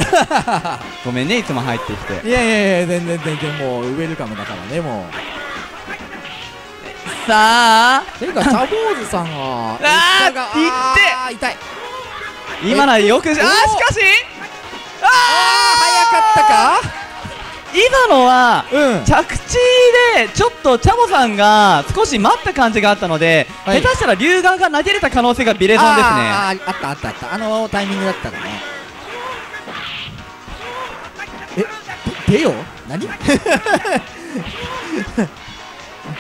ごめんね、いつも入ってきて。いやいやいや、全然もうウェルカムだからね、もう。さあていうか、チャボーズさんはあー、いって今ならよく、あー、しかしあー、早かったか、今のは、うん、着地でちょっとチャボさんが少し待った感じがあったので、はい、下手したら龍眼が投げれた可能性がビレゾンですね。あった、あのタイミングだったからね。え、デヨ何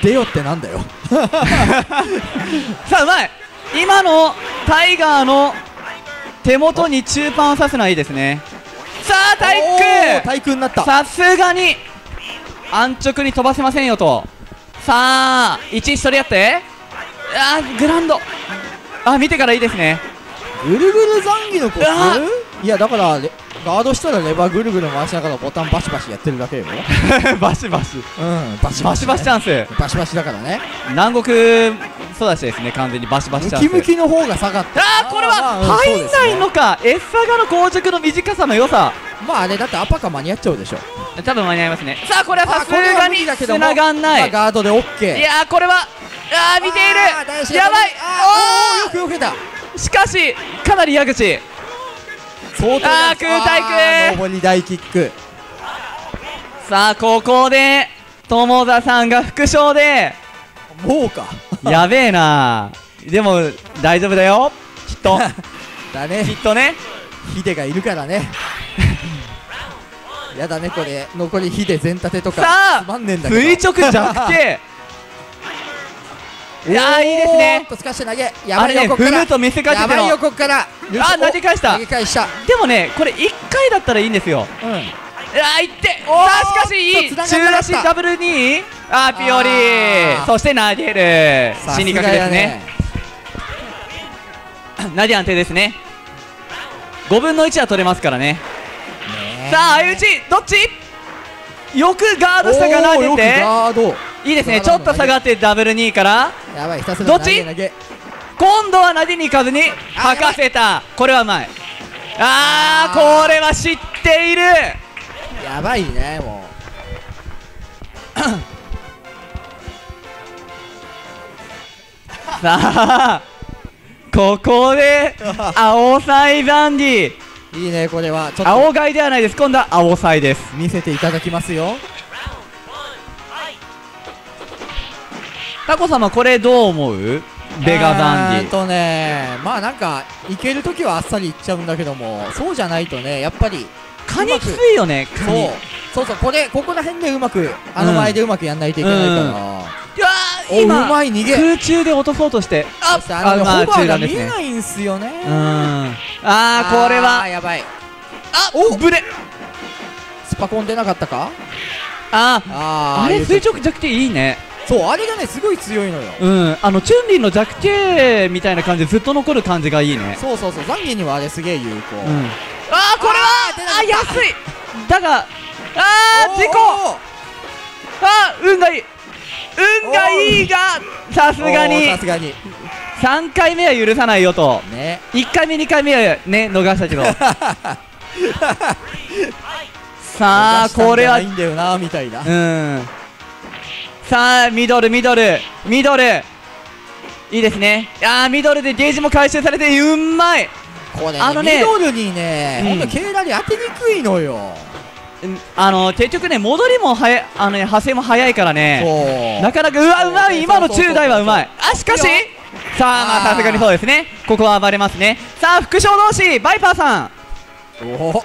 デヨってなんだよさあ、うまい、今のタイガーの手元に中パンを刺すのはいいですね。さあ、対空になった、さすがに安直に飛ばせませんよと。さあ、一人やって、あーグランド、あ、見てからいいですね、ぐるぐる残儀のコツ。いやだからガードしたらレバーぐるぐる回しながらボタンバシバシやってるだけよバシバシ、うん、バシバシチャンス、バシバシだからね、南国育ちですね、完全にバシバシチャンス、ムキムキの方が下がった。ああ、これは入んないのか、エッサガの硬直の短さの良さ、まああれだってアパカ間に合っちゃうでしょ、多分間に合いますね。さあ、これはさすがに繋がんない、ガードで OK。 いやー、これはあー見ている、やばい、あーよく避けた、しかしかなり矢口、あー空対空、上り大キック。さあ、ここで友田さんが副将でもうかやべえな、でも大丈夫だよきっとだね、きっとね、ヒデがいるからねやだね、これ残りヒデ全立てとか、さあ垂直弱点いやー、いいですね、と透かして投げ、やばいよこっから、踏むと見せかけての、あー投げ返した、でもね、これ1回だったらいいんですよ。うん、あーいって、さあしかしいい中出しダブル2、あーピオリー、そして投げる、死にかけですね、投げ安定ですね、5分の1は取れますからね。さあ相打ち、どっち、よくガードしたが投げていいですね、ちょっと下がってダブル2から、どっち、今度は投げに行かずに吐かせた、これはうまい、あーこれは知っている、やばいね、もう。さあここで青サイザンディ、いいねこれは。ちょっと青貝ではないです、今度は青サイです。見せていただきますよ。タコ様これどう思う？ベガザンディとね、まあなんかいけるときはあっさりいっちゃうんだけども、そうじゃないとね、やっぱりカニきついよね。カニそうそう、これここら辺でうまく、あの前でうまくやんないといけないから、いや今うまい逃げ空中で落とそうとして、ああのホバーが見えないんすよね。ああこれはやばい。あおぶれスパコン出なかったか。ああれ垂直弱点いいね。そうあれがねすごい強いのよ。あのチュンリンの弱点みたいな感じでずっと残る感じがいいね。そうそうそう、ザンギにはあれすげえ有効。ああこれはあ安いだが、ああ事故。ああ運がいい、運がいいがさすがに3回目は許さないよと。1回目2回目はね逃したけど、さあこれはさあミドルミドルミドルいいですね。ミドルでゲージも回収されてうまい。これねミドルにねほんとケイラリ当てにくいのよ。結局ね戻りも早い、派生も早いからね、なかなか。うまい、今の中台はうまい。しかしさあまあさすがにそうですね、ここは暴れますね。さあ副将同士バイパーさん、お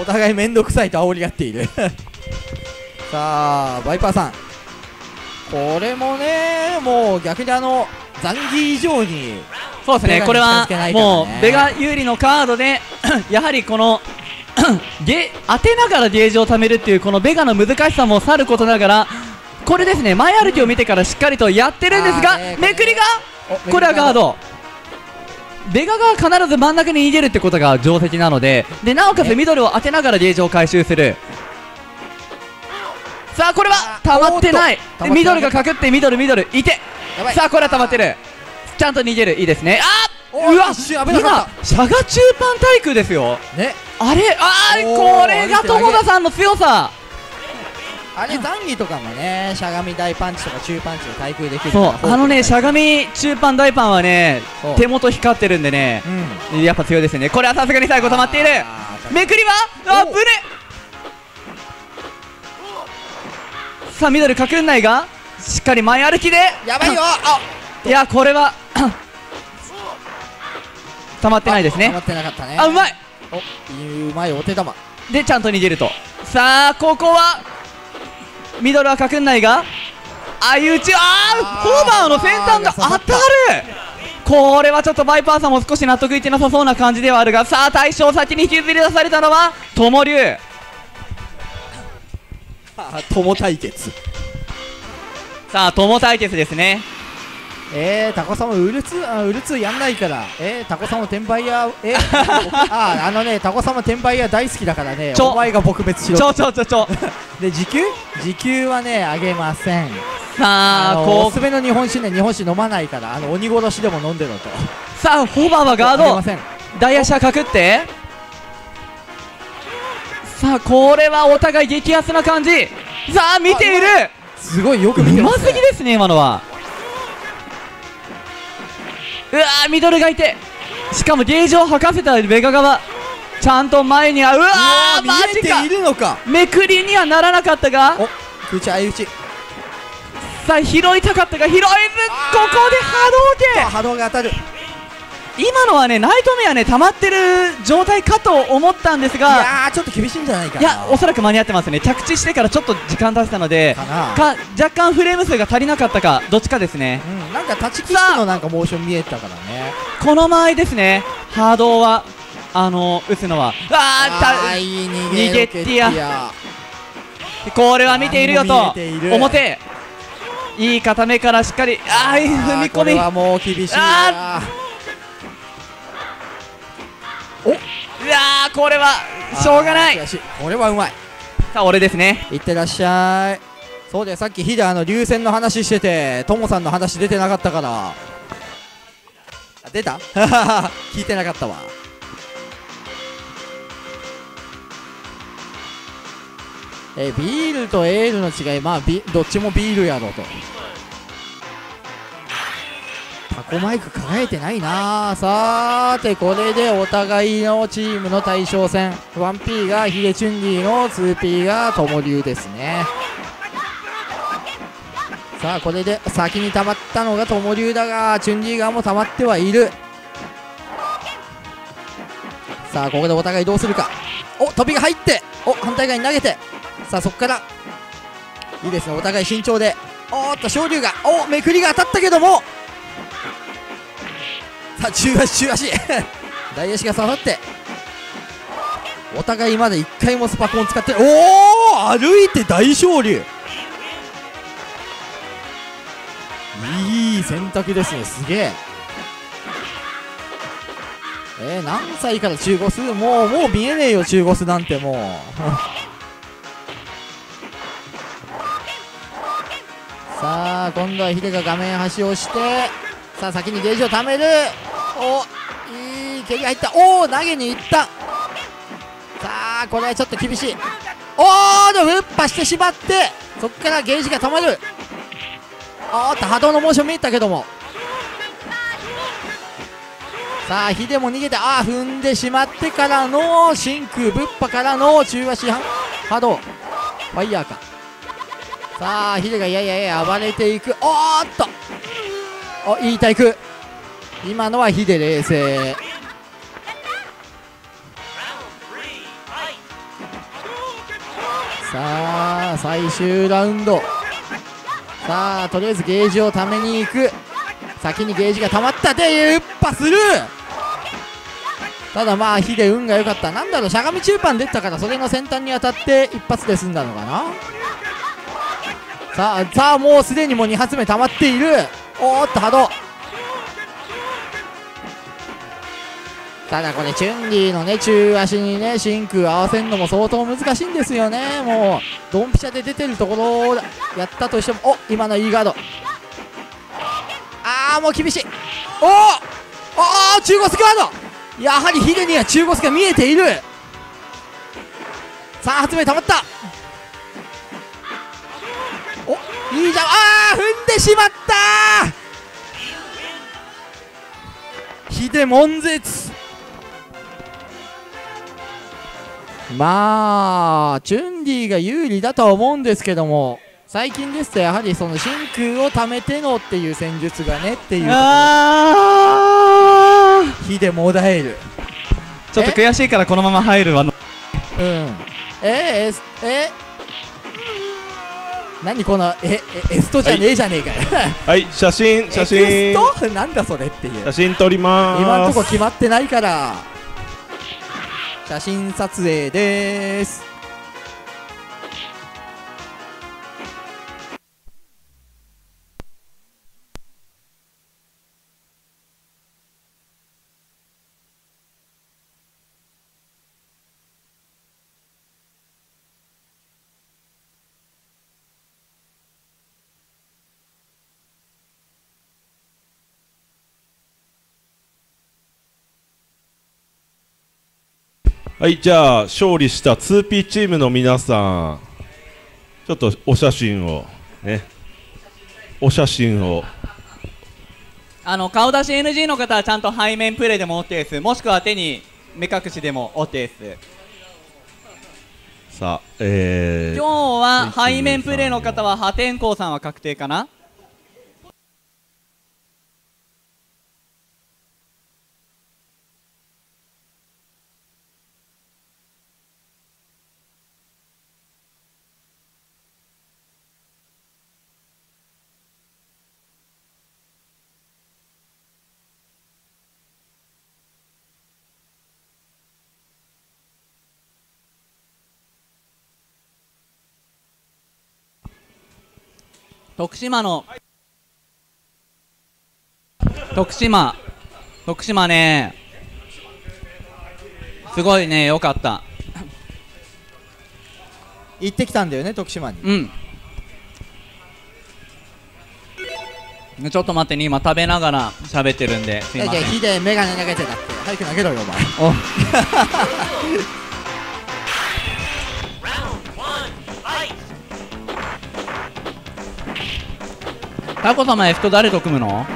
お互い面倒くさいと煽り合っている。さあバイパーさんこれもねもう逆にザンギ以上に、そうですねこれはもうベガ有利のカードでやはりこの当てながらゲージを貯めるっていうこのベガの難しさもさることながら、これですね前歩きを見てからしっかりとやってるんですが、めくりがこれはガード、ベガが必ず真ん中に逃げるってことが定石なので、なおかつミドルを当てながらゲージを回収する。さあこれは溜まってない、ミドルがかくってミドルミドルいて、さあこれは溜まってる、ちゃんと逃げる、いいですね。うわ今シャガ中パン対空ですよね。これが友田さんの強さ。あれザンギとかもねしゃがみ大パンチとか中パンチで対空できる。そうしゃがみ中パン大パンはね手元光ってるんでね、やっぱ強いですよね。これはさすがに最後溜まっている、めくりはぶれ。さあミドルかくんないがしっかり前歩きでやばいよ。いやこれは溜まってないですね。溜まってなかったね。うまい、うまいお手玉でちゃんと逃げると。さあここはミドルはかくんないが相打ち、ホーバーの先端が当たる。これはちょっとバイパーさんも少し納得いってなさそうな感じではあるが、さあ大将先に引きずり出されたのは友龍。友対決、さあ友対決ですね。タコさんもウルツーやんないから、タコさんも転売屋、タコさんも転売屋大好きだからね、お前が撲滅しろ。で、時給はね、あげません。さあ、おすすめの日本酒飲まないから、鬼殺しでも飲んでろと。さあ、ホバーはガード、ダイヤシャかくって、さあ、これはお互い激アツな感じ、さあ、見ている、すごいよく見てますね。うますぎですね、今のは。ミドルがいて、しかもゲージを吐かせたベガ側ちゃんと前にはマジか見えているのか。めくりにはならなかったが、さあ拾いたかったが拾えず、ここで波動が当たる。今のはねナイトメアね溜まってる状態かと思ったんですが、いやちょっと厳しいんじゃないかな。おそらく間に合ってますね。着地してからちょっと時間経ったので若干フレーム数が足りなかったかどっちかですね。なんか立ち切ってのなんかモーション見えたからね。この間合いですね、波動は打つのは逃げティア、これは見ているよと。表いい固めからしっかり踏み込み、これはもう厳しいな。これはしょうがない。これはうまい。さあ俺ですね、いってらっしゃい。そうだよ、さっきヒデ流線の話しててトモさんの話出てなかったから。出た聞いてなかったわ。ビールとエールの違い、まあどっちもビールやろと。タコマイク輝いてないな。さーてこれでお互いのチームの対象戦、 1P がヒデチュンリーの 2P がともりゅうですね。さあこれで先に溜まったのがともりゅうだが、チュンリー側も溜まってはいる。さあここでお互いどうするか。お飛びが入って、お反対側に投げて、さあそこからいいですね、お互い慎重で。おっと昇龍が、おめくりが当たったけども、さあ中足中足大足が刺さって、お互いまだ1回もスパコン使って、おお歩いて大昇龍、いい選択ですね、すげえ。何歳から中ゴス、もう見えねえよ中ゴスなんてもうさあ今度はヒデが画面端をして、さあ先にゲージを貯める。おいい蹴りが入った。おお投げにいった。さあこれはちょっと厳しい。おおでもウッパしてしまって、そこからゲージが溜まる。おっと波動のモーション見えたけども、さあヒデも逃げて、ああ踏んでしまってからの真空ぶっぱからの中足波動ファイヤーか。さあヒデがいやいやいや暴れていく。おーっとおいい対空、今のはヒデ冷静。さあ最終ラウンド、さあとりあえずゲージをために行く。先にゲージが溜まったで、ウッパスルー。ただまあヒデ運が良かった。なんだろう、しゃがみ中盤出たから、それの先端に当たって一発で済んだのかな。さあもうすでにもう2発目溜まっている。おーっと波動、ただこれチュンリーのね中足にね真空合わせるのも相当難しいんですよね。もうドンピシャで出てるところをやったとしても、お今のいいガード、あーもう厳しい。おお中ゴスガード、やはりヒデには中ゴスが見えている。3発目たまった。おいいじゃん、あー踏んでしまった。ヒデ悶絶。まあチュンリーが有利だとは思うんですけども、最近ですとやはりその真空をためてのっていう戦術がねっていう火でもだえる。ちょっと悔しいからこのまま入るわ。うん何このエストじゃねえじゃねえかよはい写真エストなんだそれっていう。写真撮りまーす。今のとこ決まってないから写真撮影でーす。はい、じゃあ勝利した 2P チームの皆さん、ちょっとお写真をね、お写真を顔出し NG の方はちゃんと背面プレーでも OK です。もしくは手に目隠しでも OK です。さあ、今日は背面プレーの方は破天荒さんは確定かな。徳島ね、すごいね良かった。行ってきたんだよね徳島に。ちょっと待ってね、今食べながら喋ってるんで、すいません。ヒデメガネ投げてたって、早く投げろよお前タコ様 F と誰と組むの？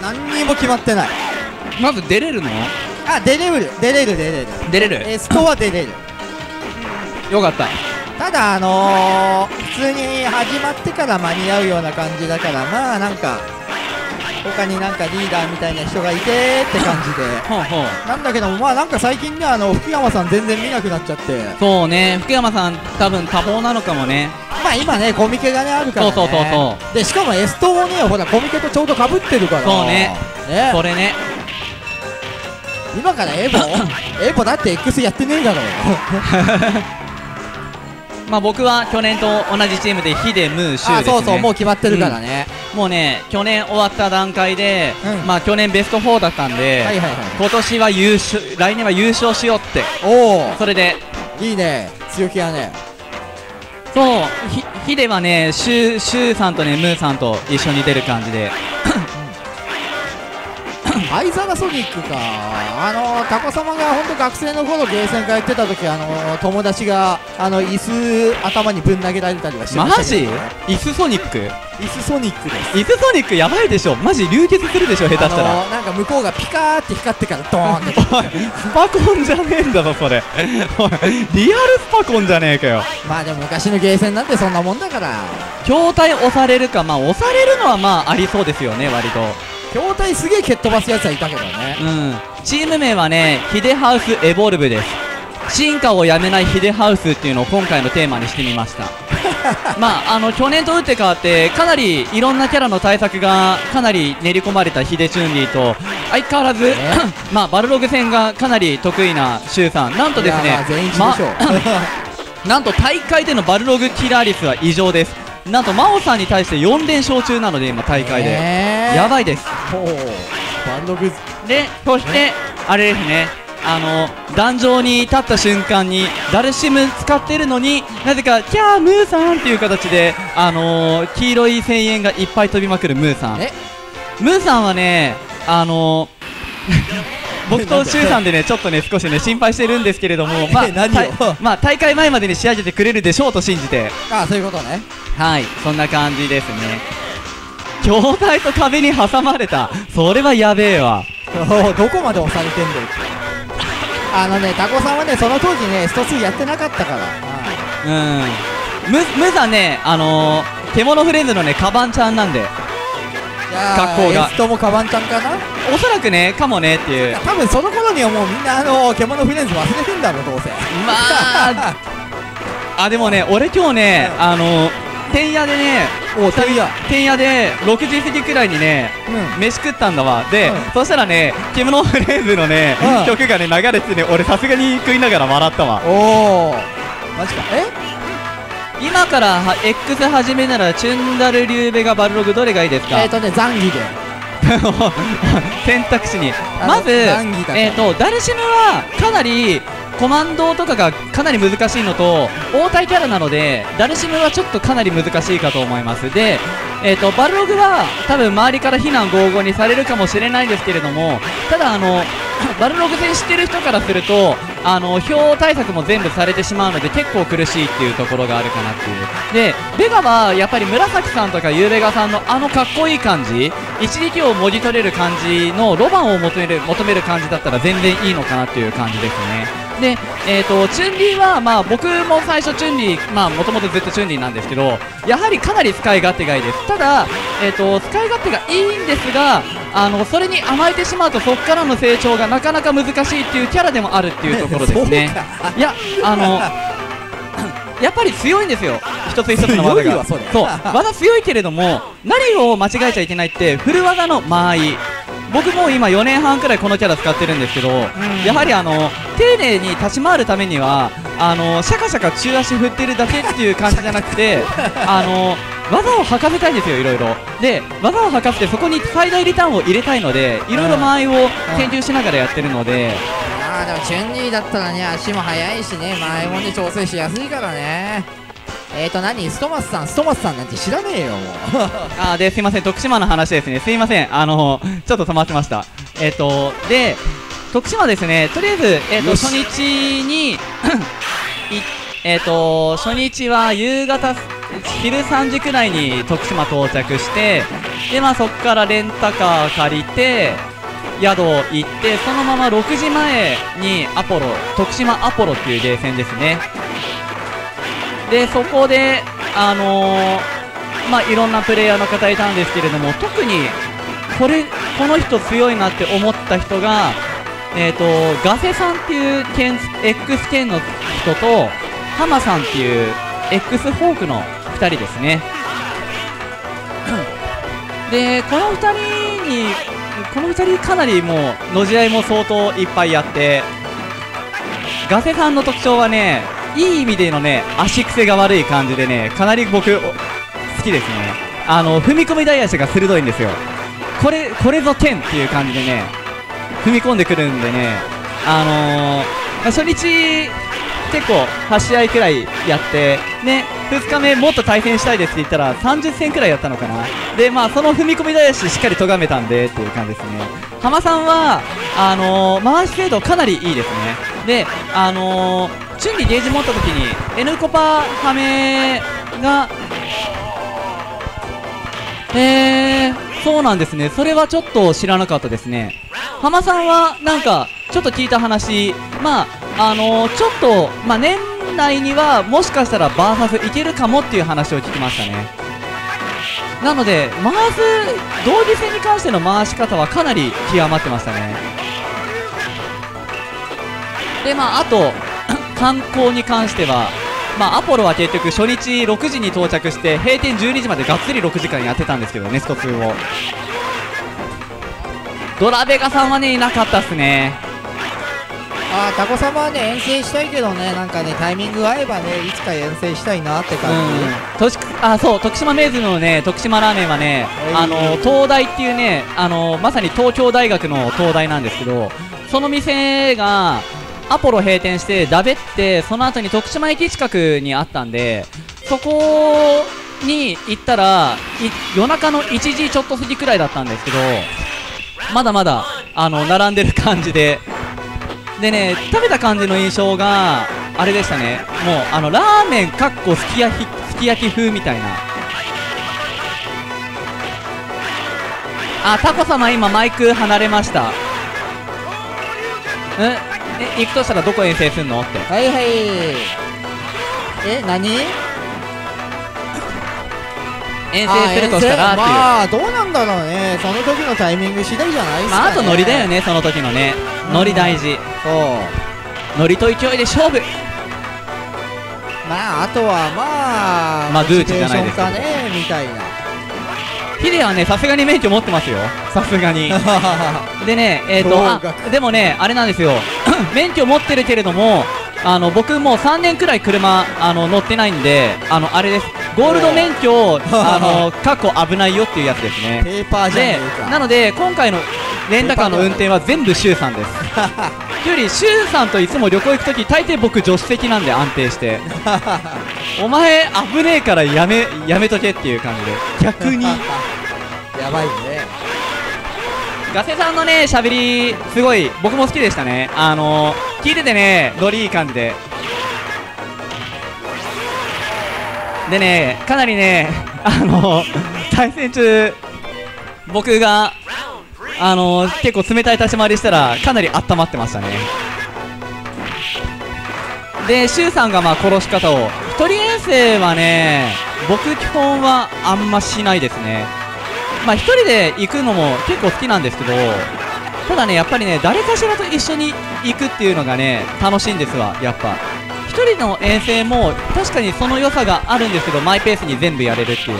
何にも決まってない。まず出れるの？あ、出れる。スコア出れる。よかった。ただ普通に始まってから間に合うような感じだから、まあなんか他になんかリーダーみたいな人がいてって感じでほうほうなんだけども、まあなんか最近ね、福山さん全然見なくなっちゃって。そうね、福山さん多分多忙なのかもね。まあ今ねコミケがねあるからね。そうそうそうそう。でしかも S 党もね、ほらコミケとちょうどかぶってるから。そうね、それね。今からエボエボだって X やってねえだろまあ僕は去年と同じチームでヒデ、ムー、シューですね。そうそう、もう決まってるからね。もうね、去年終わった段階で、まあ去年ベスト4だったんで、今年は優勝、来年は優勝しようって。おお、それでいいね、強気やね。そう、ヒデはね、シューさんとね、ムーさんと一緒に出る感じでアイザナソニックか、タコ様が本当学生の頃ゲーセンからやってた時、友達が椅子頭にぶん投げられたりはしてましたけど、ね、マジ？椅子ソニックです。椅子ソニックやばいでしょ、マジ流血するでしょ下手したら。なんか向こうがピカーって光ってからドーンってスパコンじゃねえんだぞそれリアルスパコンじゃねえかよ。まあでも昔のゲーセンなんてそんなもんだから。筐体押されるか、まあ押されるのはまあありそうですよね。割と筐体すげえ蹴っ飛ばすやつはいたけどね。うん、チーム名はね、ヒデハウスエボルブです。進化をやめないヒデハウスっていうのを今回のテーマにしてみましたまあ去年と打って変わってかなりいろんなキャラの対策がかなり練り込まれたヒデチュンリーと、相変わらず、まあバルログ戦がかなり得意なシュウさん、なんとですね、なんと大会でのバルログキラー率は異常です。なんと真央さんに対して4連勝中なので今大会で、やばいです。でそしてあれですね、壇上に立った瞬間にダルシム使ってるのになぜかキャームーさんっていう形で、黄色い声援がいっぱい飛びまくるムーさん。ムーさんはね、僕とシュウさんでね、ちょっとね少しね心配してるんですけれども、まあ大会前までに仕上げてくれるでしょうと信じて。ああ、そういうことね。はい、そんな感じですね。筐体と壁に挟まれた、それはやべえわ。どこまで押されてんだよね。タコさんはねその当時ねスト2やってなかったから。うん、ムさんね、獣フレンズのねカバンちゃんなんで、格好が人もカバンちゃんかな、おそらくね、かもねっていう。多分その頃にはもうみんな獣フレンズ忘れてんだろうどうせ。まああ、でもね俺今日ね、てんやでね、てんやで60席くらいにね飯食ったんだわ。でそしたらね獣フレンズのね曲がね流れてね、俺さすがに食いながら笑ったわ。おお、マジか。今から X 始めならチュンダル、リュウベガ、バルログどれがいいですか？ザンギで選択肢にまずダルシムはかなりコマンドとかがかなり難しいのと、応対キャラなのでダルシムはちょっとかなり難しいかと思います。で、バルログは多分周りから非難轟々にされるかもしれないんですけれども、ただバルログ戦してる人からすると票対策も全部されてしまうので結構苦しいっていうところがあるかなっていう。でベガはやっぱり紫さんとかユーベガさんのかっこいい感じ、一撃をもぎ取れる感じのロマンを求める感じだったら全然いいのかなっていう感じですね。でチュンリーは、まあ、僕も最初チュンリー、まあ、もともとずっとチュンリーなんですけど、やはりかなり使い勝手がいいです。ただ、使い勝手がいいんですがそれに甘えてしまうとそこからの成長がなかなか難しいっていうキャラでもあるっていうところですねいややっぱり強いんですよ、一つ一つの技が。そう、技強いけれども何を間違えちゃいけないってフル技の間合い。僕も今4年半くらいこのキャラ使ってるんですけど、やはり丁寧に立ち回るためにはシャカシャカ中足振ってるだけっていう感じじゃなくて技を吐かせたいんですよ、いろいろ。で技を吐かせてそこに最大リターンを入れたいのでいろいろ間合いを研究しながらやってるので。でもチュンリーだったらね足も速いしね、間合いもね調整しやすいからね。ストマスさんなんて知らねえよもうあ、ですいません、徳島の話ですね。すいません、ちょっと止まってました。で徳島ですね、とりあえず初日に初日は夕方昼3時くらいに徳島到着して、で、まあ、そこからレンタカー借りて宿行って、そのまま6時前にアポロ、徳島アポロっていうゲーセンですね。で、そこでまあ、いろんなプレイヤーの方いたんですけれども、特にこの人強いなって思った人が、ガセさんっていうX 剣の人とハマさんっていう X フォークの2人ですね。で、この2人かなりもうのじ合いも相当いっぱいやって、ガセさんの特徴はね、いい意味でのね、足癖が悪い感じでね、かなり僕好きですね。踏み込みダイヤシが鋭いんですよ。これぞ剣っていう感じでね、踏み込んでくるんでね、初日結構8試合くらいやってね、2日目もっと対戦したいですって言ったら30戦くらいやったのかな。で、まあ、その踏み込み出ししっかり咎めたんでっていう感じですね。浜さんは回し精度かなりいいですね。で、チュンにゲージ持った時に N コパハメがそうなんですね。それはちょっと知らなかったですね。浜さんはなんかちょっと聞いた話、まあちょっと、まあ、年内にはもしかしたらバーサスいけるかもっていう話を聞きましたね。なので回す同義戦に関しての回し方はかなり極まってましたね。で、まあ、あと観光に関しては、まあ、アポロは結局初日6時に到着して閉店12時までがっつり6時間やってたんですけどね、スト2を。ドラベガさんはね、いなかったっすね。タコ様はね、遠征したいけどね、なんかね、タイミング合えばね、いつか遠征したいなって感じ。そう、徳島メイズのね、徳島ラーメンはね、東大っていうね、まさに東京大学の東大なんですけど、その店がアポロ閉店してダベって、その後に徳島駅近くにあったんで、そこに行ったら夜中の1時ちょっと過ぎくらいだったんですけど、まだまだ並んでる感じで。でね、食べた感じの印象があれでしたね。もうラーメンかっこすき焼き風みたいな。あ、タコ様今マイク離れました。行くとしたらどこ遠征すんのって。はいはい。何遠征するとしたらっていう、まあどうなんだろうね、その時のタイミング次第じゃないですか、ね。まあ、あとノリだよね、その時のね、ノリ大事。ノリと勢いで勝負。まあ、あとはまあグーチじゃないですかね、みたいな。ヒデはね、さすがに免許持ってますよ、さすがに。でね、でもね、あれなんですよ。免許持ってるけれども、僕もう3年くらい車乗ってないんで、あれです、ゴールド免許を過去危ないよっていうやつですね。ペーパーじゃねえか。なので今回のレンタカーの運転は全部シュウさんです。よりシュウさんといつも旅行行くとき、大抵僕助手席なんで安定してお前危ねえからやめとけっていう感じで、逆にやばいね。ガセさんのね、しゃべりすごい僕も好きでしたね。聞いててね、ノリいい感じで。でね、かなりね、対戦中僕が結構冷たい立ち回りしたらかなり温まってましたね。で、シュウさんがまあ殺し方を、一人遠征はね、僕基本はあんましないですね。まあ、一人で行くのも結構好きなんですけど、ただね、やっぱりね、誰かしらと一緒に行くっていうのがね、楽しいんですわ、やっぱ。一人の遠征も確かにその良さがあるんですけど、マイペースに全部やれるっていう。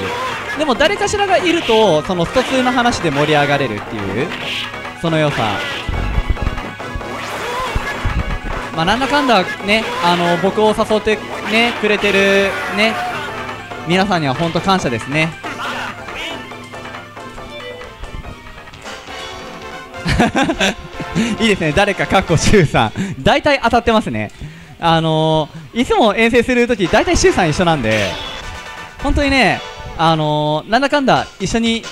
でも誰かしらがいると、そのスト2の話で盛り上がれるっていう、その良さ。まあ、なんだかんだね、僕を誘ってね、くれてるね、皆さんには本当感謝ですね。いいですね、誰か、かっこシュウさん、大体当たってますね。いつも遠征するとき、大体シュウさん一緒なんで、本当にね、なんだかんだ一緒に、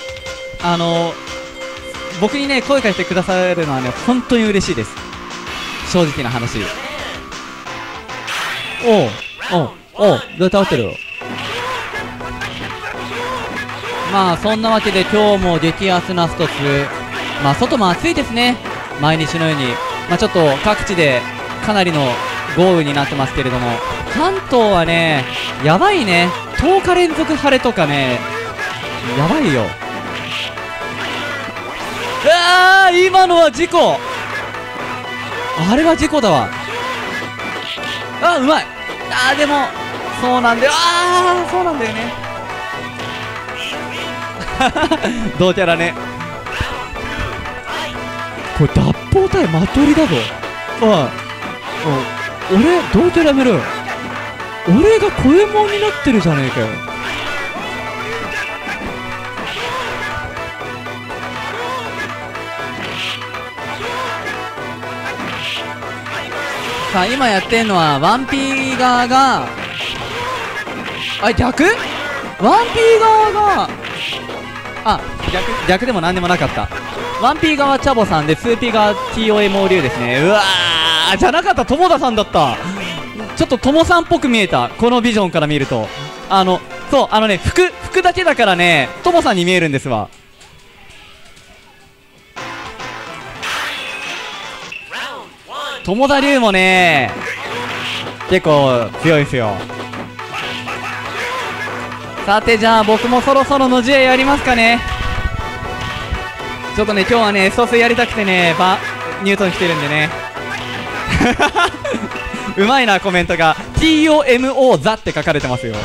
僕にね、声かけてくださるのはね、本当に嬉しいです、正直な話。おう、おう、おう、どうやって倒してるよ。まあそんなわけで今日も激安なスト2、まあ外も暑いですね、毎日のように。まあちょっと各地でかなりの豪雨になってますけれども、関東はねやばいね、10日連続晴れとかね、やばいよ。あー、今のは事故、あれは事故だわ。あ、うまい。あー、でもそうなんだよ、あー、そうなんだよね同キャラね、これ脱法対マトリだぞ。おい、俺同キャラめる、俺が小右衛門になってるじゃねえかよ。さあ今やってんのはワンピー側が、あ、逆、ワンピー側が、あ、逆でもなんでもなかった。 1P 側チャボさんで 2P 側 TOMO 龍ですね。うわー、じゃなかった、友田さんだった。ちょっと友さんっぽく見えた、このビジョンから見ると。そう、ね、服だけだからね、友さんに見えるんですわ。友田龍もね結構強いですよ。さて、じゃあ僕もそろそろの試合やりますかね。ちょっとね今日はねソースやりたくてねニュートン来てるんでねうまいな、コメントが TOMO ザって書かれてますよ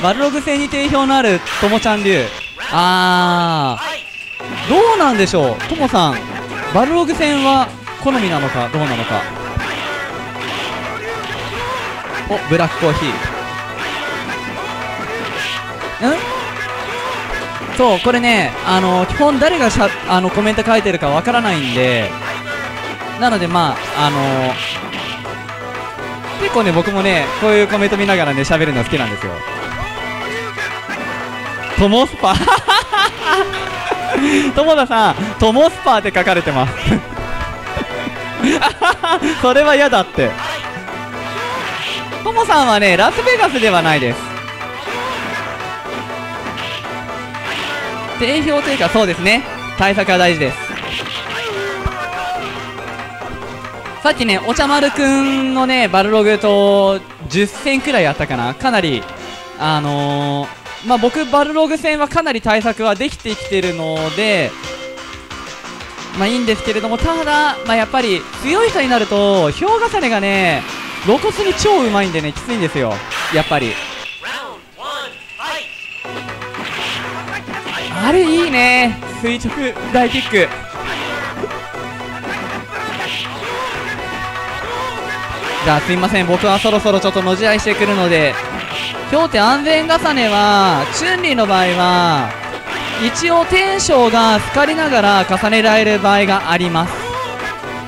バルログ戦に定評のあるともちゃん流、あー、どうなんでしょう、ともさんバルログ戦は好みなのかどうなのか。お、ブラックコーヒー。ん？そう、これね、基本誰がコメント書いてるかわからないんで、なのでまあ、結構ね、僕もね、こういうコメント見ながらね、喋るの好きなんですよ。トモスパ友田さん、トモスパって書かれてますそれは嫌だって。トモさんはねラスベガスではないです。定評というか、そうですね、対策は大事です。さっきねお茶丸くんのねバルログと10戦くらいやったかな。かなりまあ僕バルログ戦はかなり対策はできてきてるのでまあいいんですけれども、ただまあやっぱり強い人になると票重ねがね露骨に超うまいんでね、きついんですよやっぱり。あれいいね、垂直大キックじゃあすいません、僕はそろそろちょっとの試合してくるので、評定安全重ねはチュンリーの場合は一応天章が好かれながら重ねられる場合があります。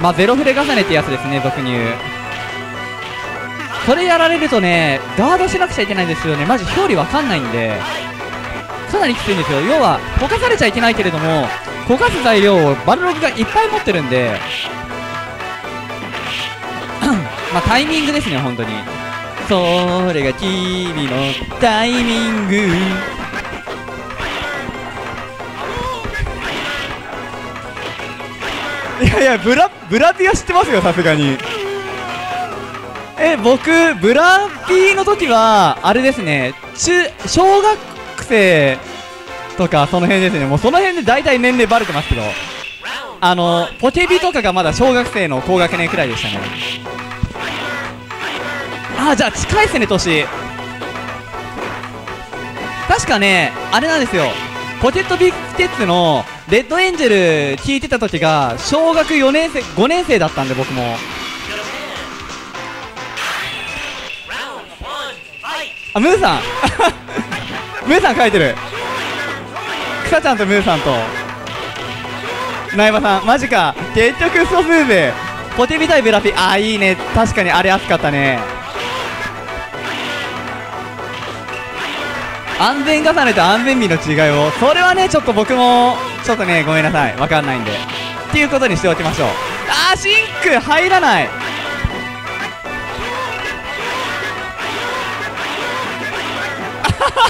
まあゼロフレ重ねってやつですね、俗に言う。それやられるとねガードしなくちゃいけないんですよね。マジ表裏わかんないんでかなりきついんですよ。要はこかされちゃいけないけれども、こかす材料をバルログがいっぱい持ってるんでまあタイミングですね、本当に。それが君のタイミング。いやいや、ブラピア知ってますよ、さすがに。僕ブラピーの時はあれですね、小学生とかその辺ですね。もうその辺で大体年齢バレてますけど、ポケビとかがまだ小学生の高学年くらいでしたね。ああ、じゃあ近いですね、年。確かねあれなんですよ、ポケットビスケッツのレッドエンジェル聴いてた時が小学4年生5年生だったんで、僕も。あ、ムーさんムーさん書いてる。草ちゃんとムーさんと苗場さん、マジか、結局ソスーズポテビ対ブラピ。あー、いいね、確かにあれ熱かったね。安全重ねと安全日の違いを、それはねちょっと僕もちょっとねごめんなさい、わかんないんでっていうことにしておきましょう。あー、シンク入らない。こ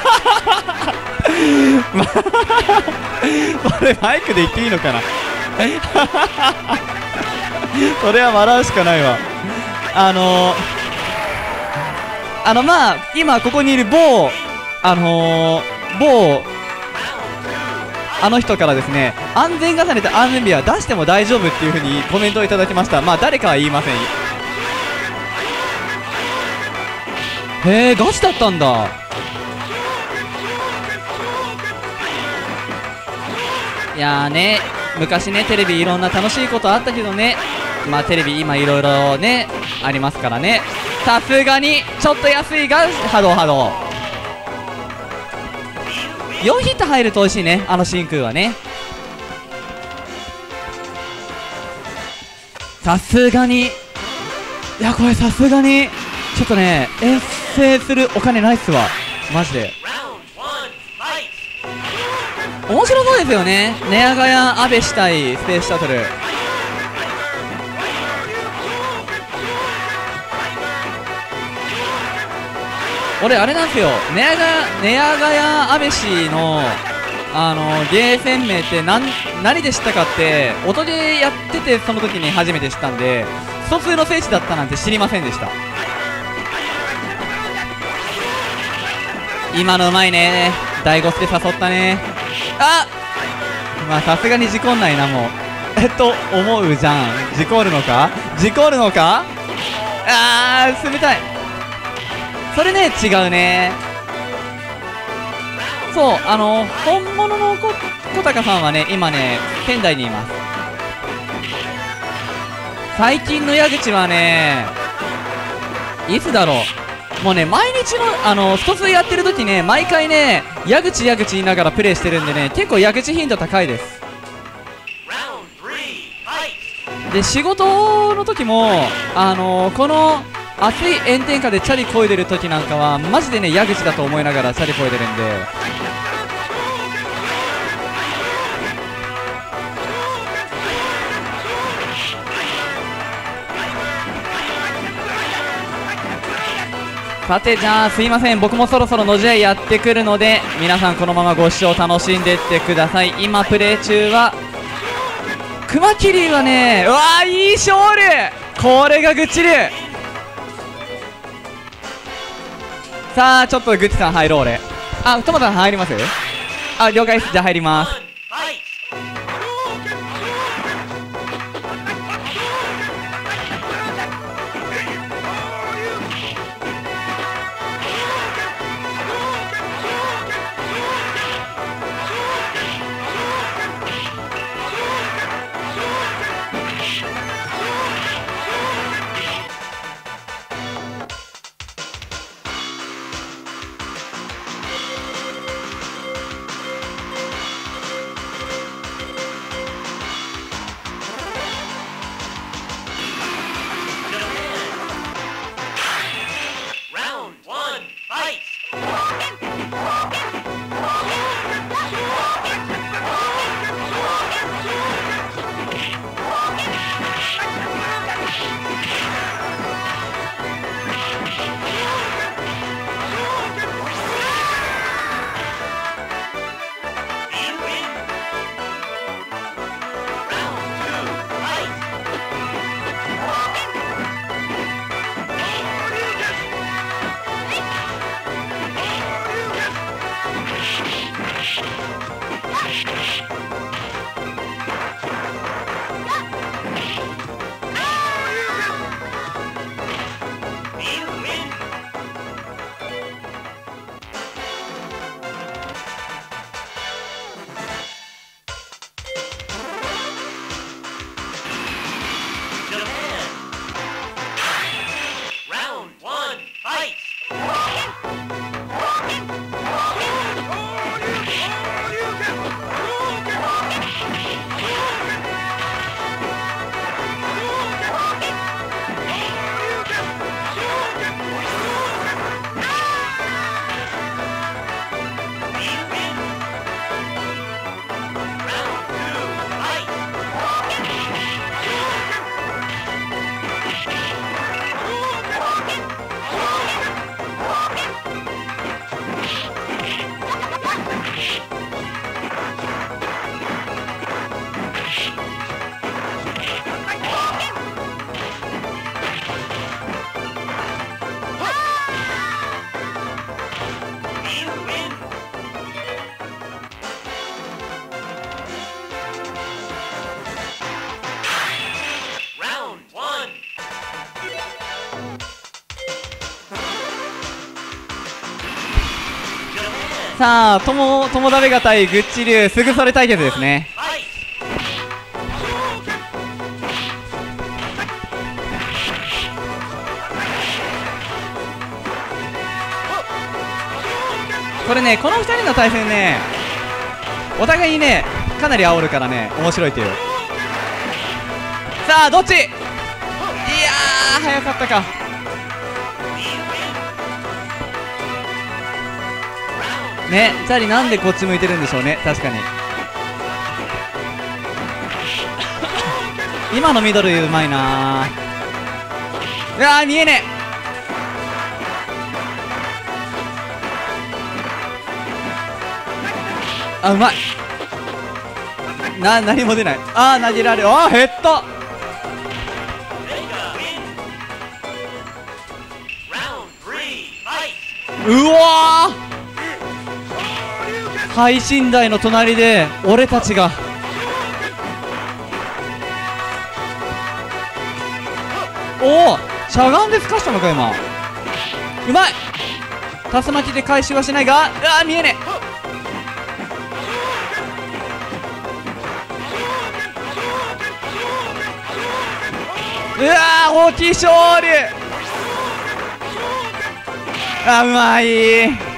れマイクで言っていいのかな。それは笑うしかないわ。まあ今ここにいる某あの人からですね、安全重ねと安全日は出しても大丈夫っていうふうにコメントをいただきました。まあ誰かは言いません。へえ、ガチだったんだ。いやーね、昔ねテレビいろんな楽しいことあったけどね、まあテレビ今いろいろねありますからね。さすがにちょっと安いがハロー4ヒット入ると美味しいね、あの真空はね。さすがに、いやこれさすがにちょっとね遠征するお金ないっすわマジで。面白そうですよね、寝屋川や阿部死体スペースシャトル。俺あれなんですよ、寝屋川や安倍氏の芸選名って何で知ったかって、音でやっててその時に初めて知ったんで、疎通の聖地だったなんて知りませんでした。今のうまいね、大ゴスで誘ったね。あっ、まあさすがに事故んないな、もう思うじゃん。事故るのか。あー冷たい、それね。違うね。そう、本物の小高さんはね今ね仙台にいます。最近の矢口はね、いつだろう、もうね毎日のスト2やってる時ね、毎回ね矢口言いながらプレイしてるんでね、結構矢口頻度高いです。で仕事の時もこの暑い炎天下でチャリこいでる時なんかはマジでね矢口だと思いながらチャリこいでるんで、さてじゃあすいません、僕もそろそろ野試合やってくるので皆さんこのままご視聴楽しんでってください。今プレイ中は熊切はね、うわーいいショール、これが愚痴る。さあちょっとグッチさん入ろう。俺トマトさん入ります。あ、了解です。じゃあ入ります。さあ、友田ベガ対グッチリュウ、すぐそれ対決ですね。これね、この2人の対戦ね、お互いにねかなり煽るからね、面白いという。さあ、どっち？いやー、早かったか。ね、チャリなんでこっち向いてるんでしょうね。確かに今のミドルうまいなー。うわー、見えねえ。あ、うまいな、何も出ない。ああ、投げられる。ああ、減った。うわー、配信台の隣で俺たちがおお、しゃがんでふかしたのか今。うまい。竜巻で回収はしないが、ああ、見えねえ。うわー、大きい勝利。あ、うまい。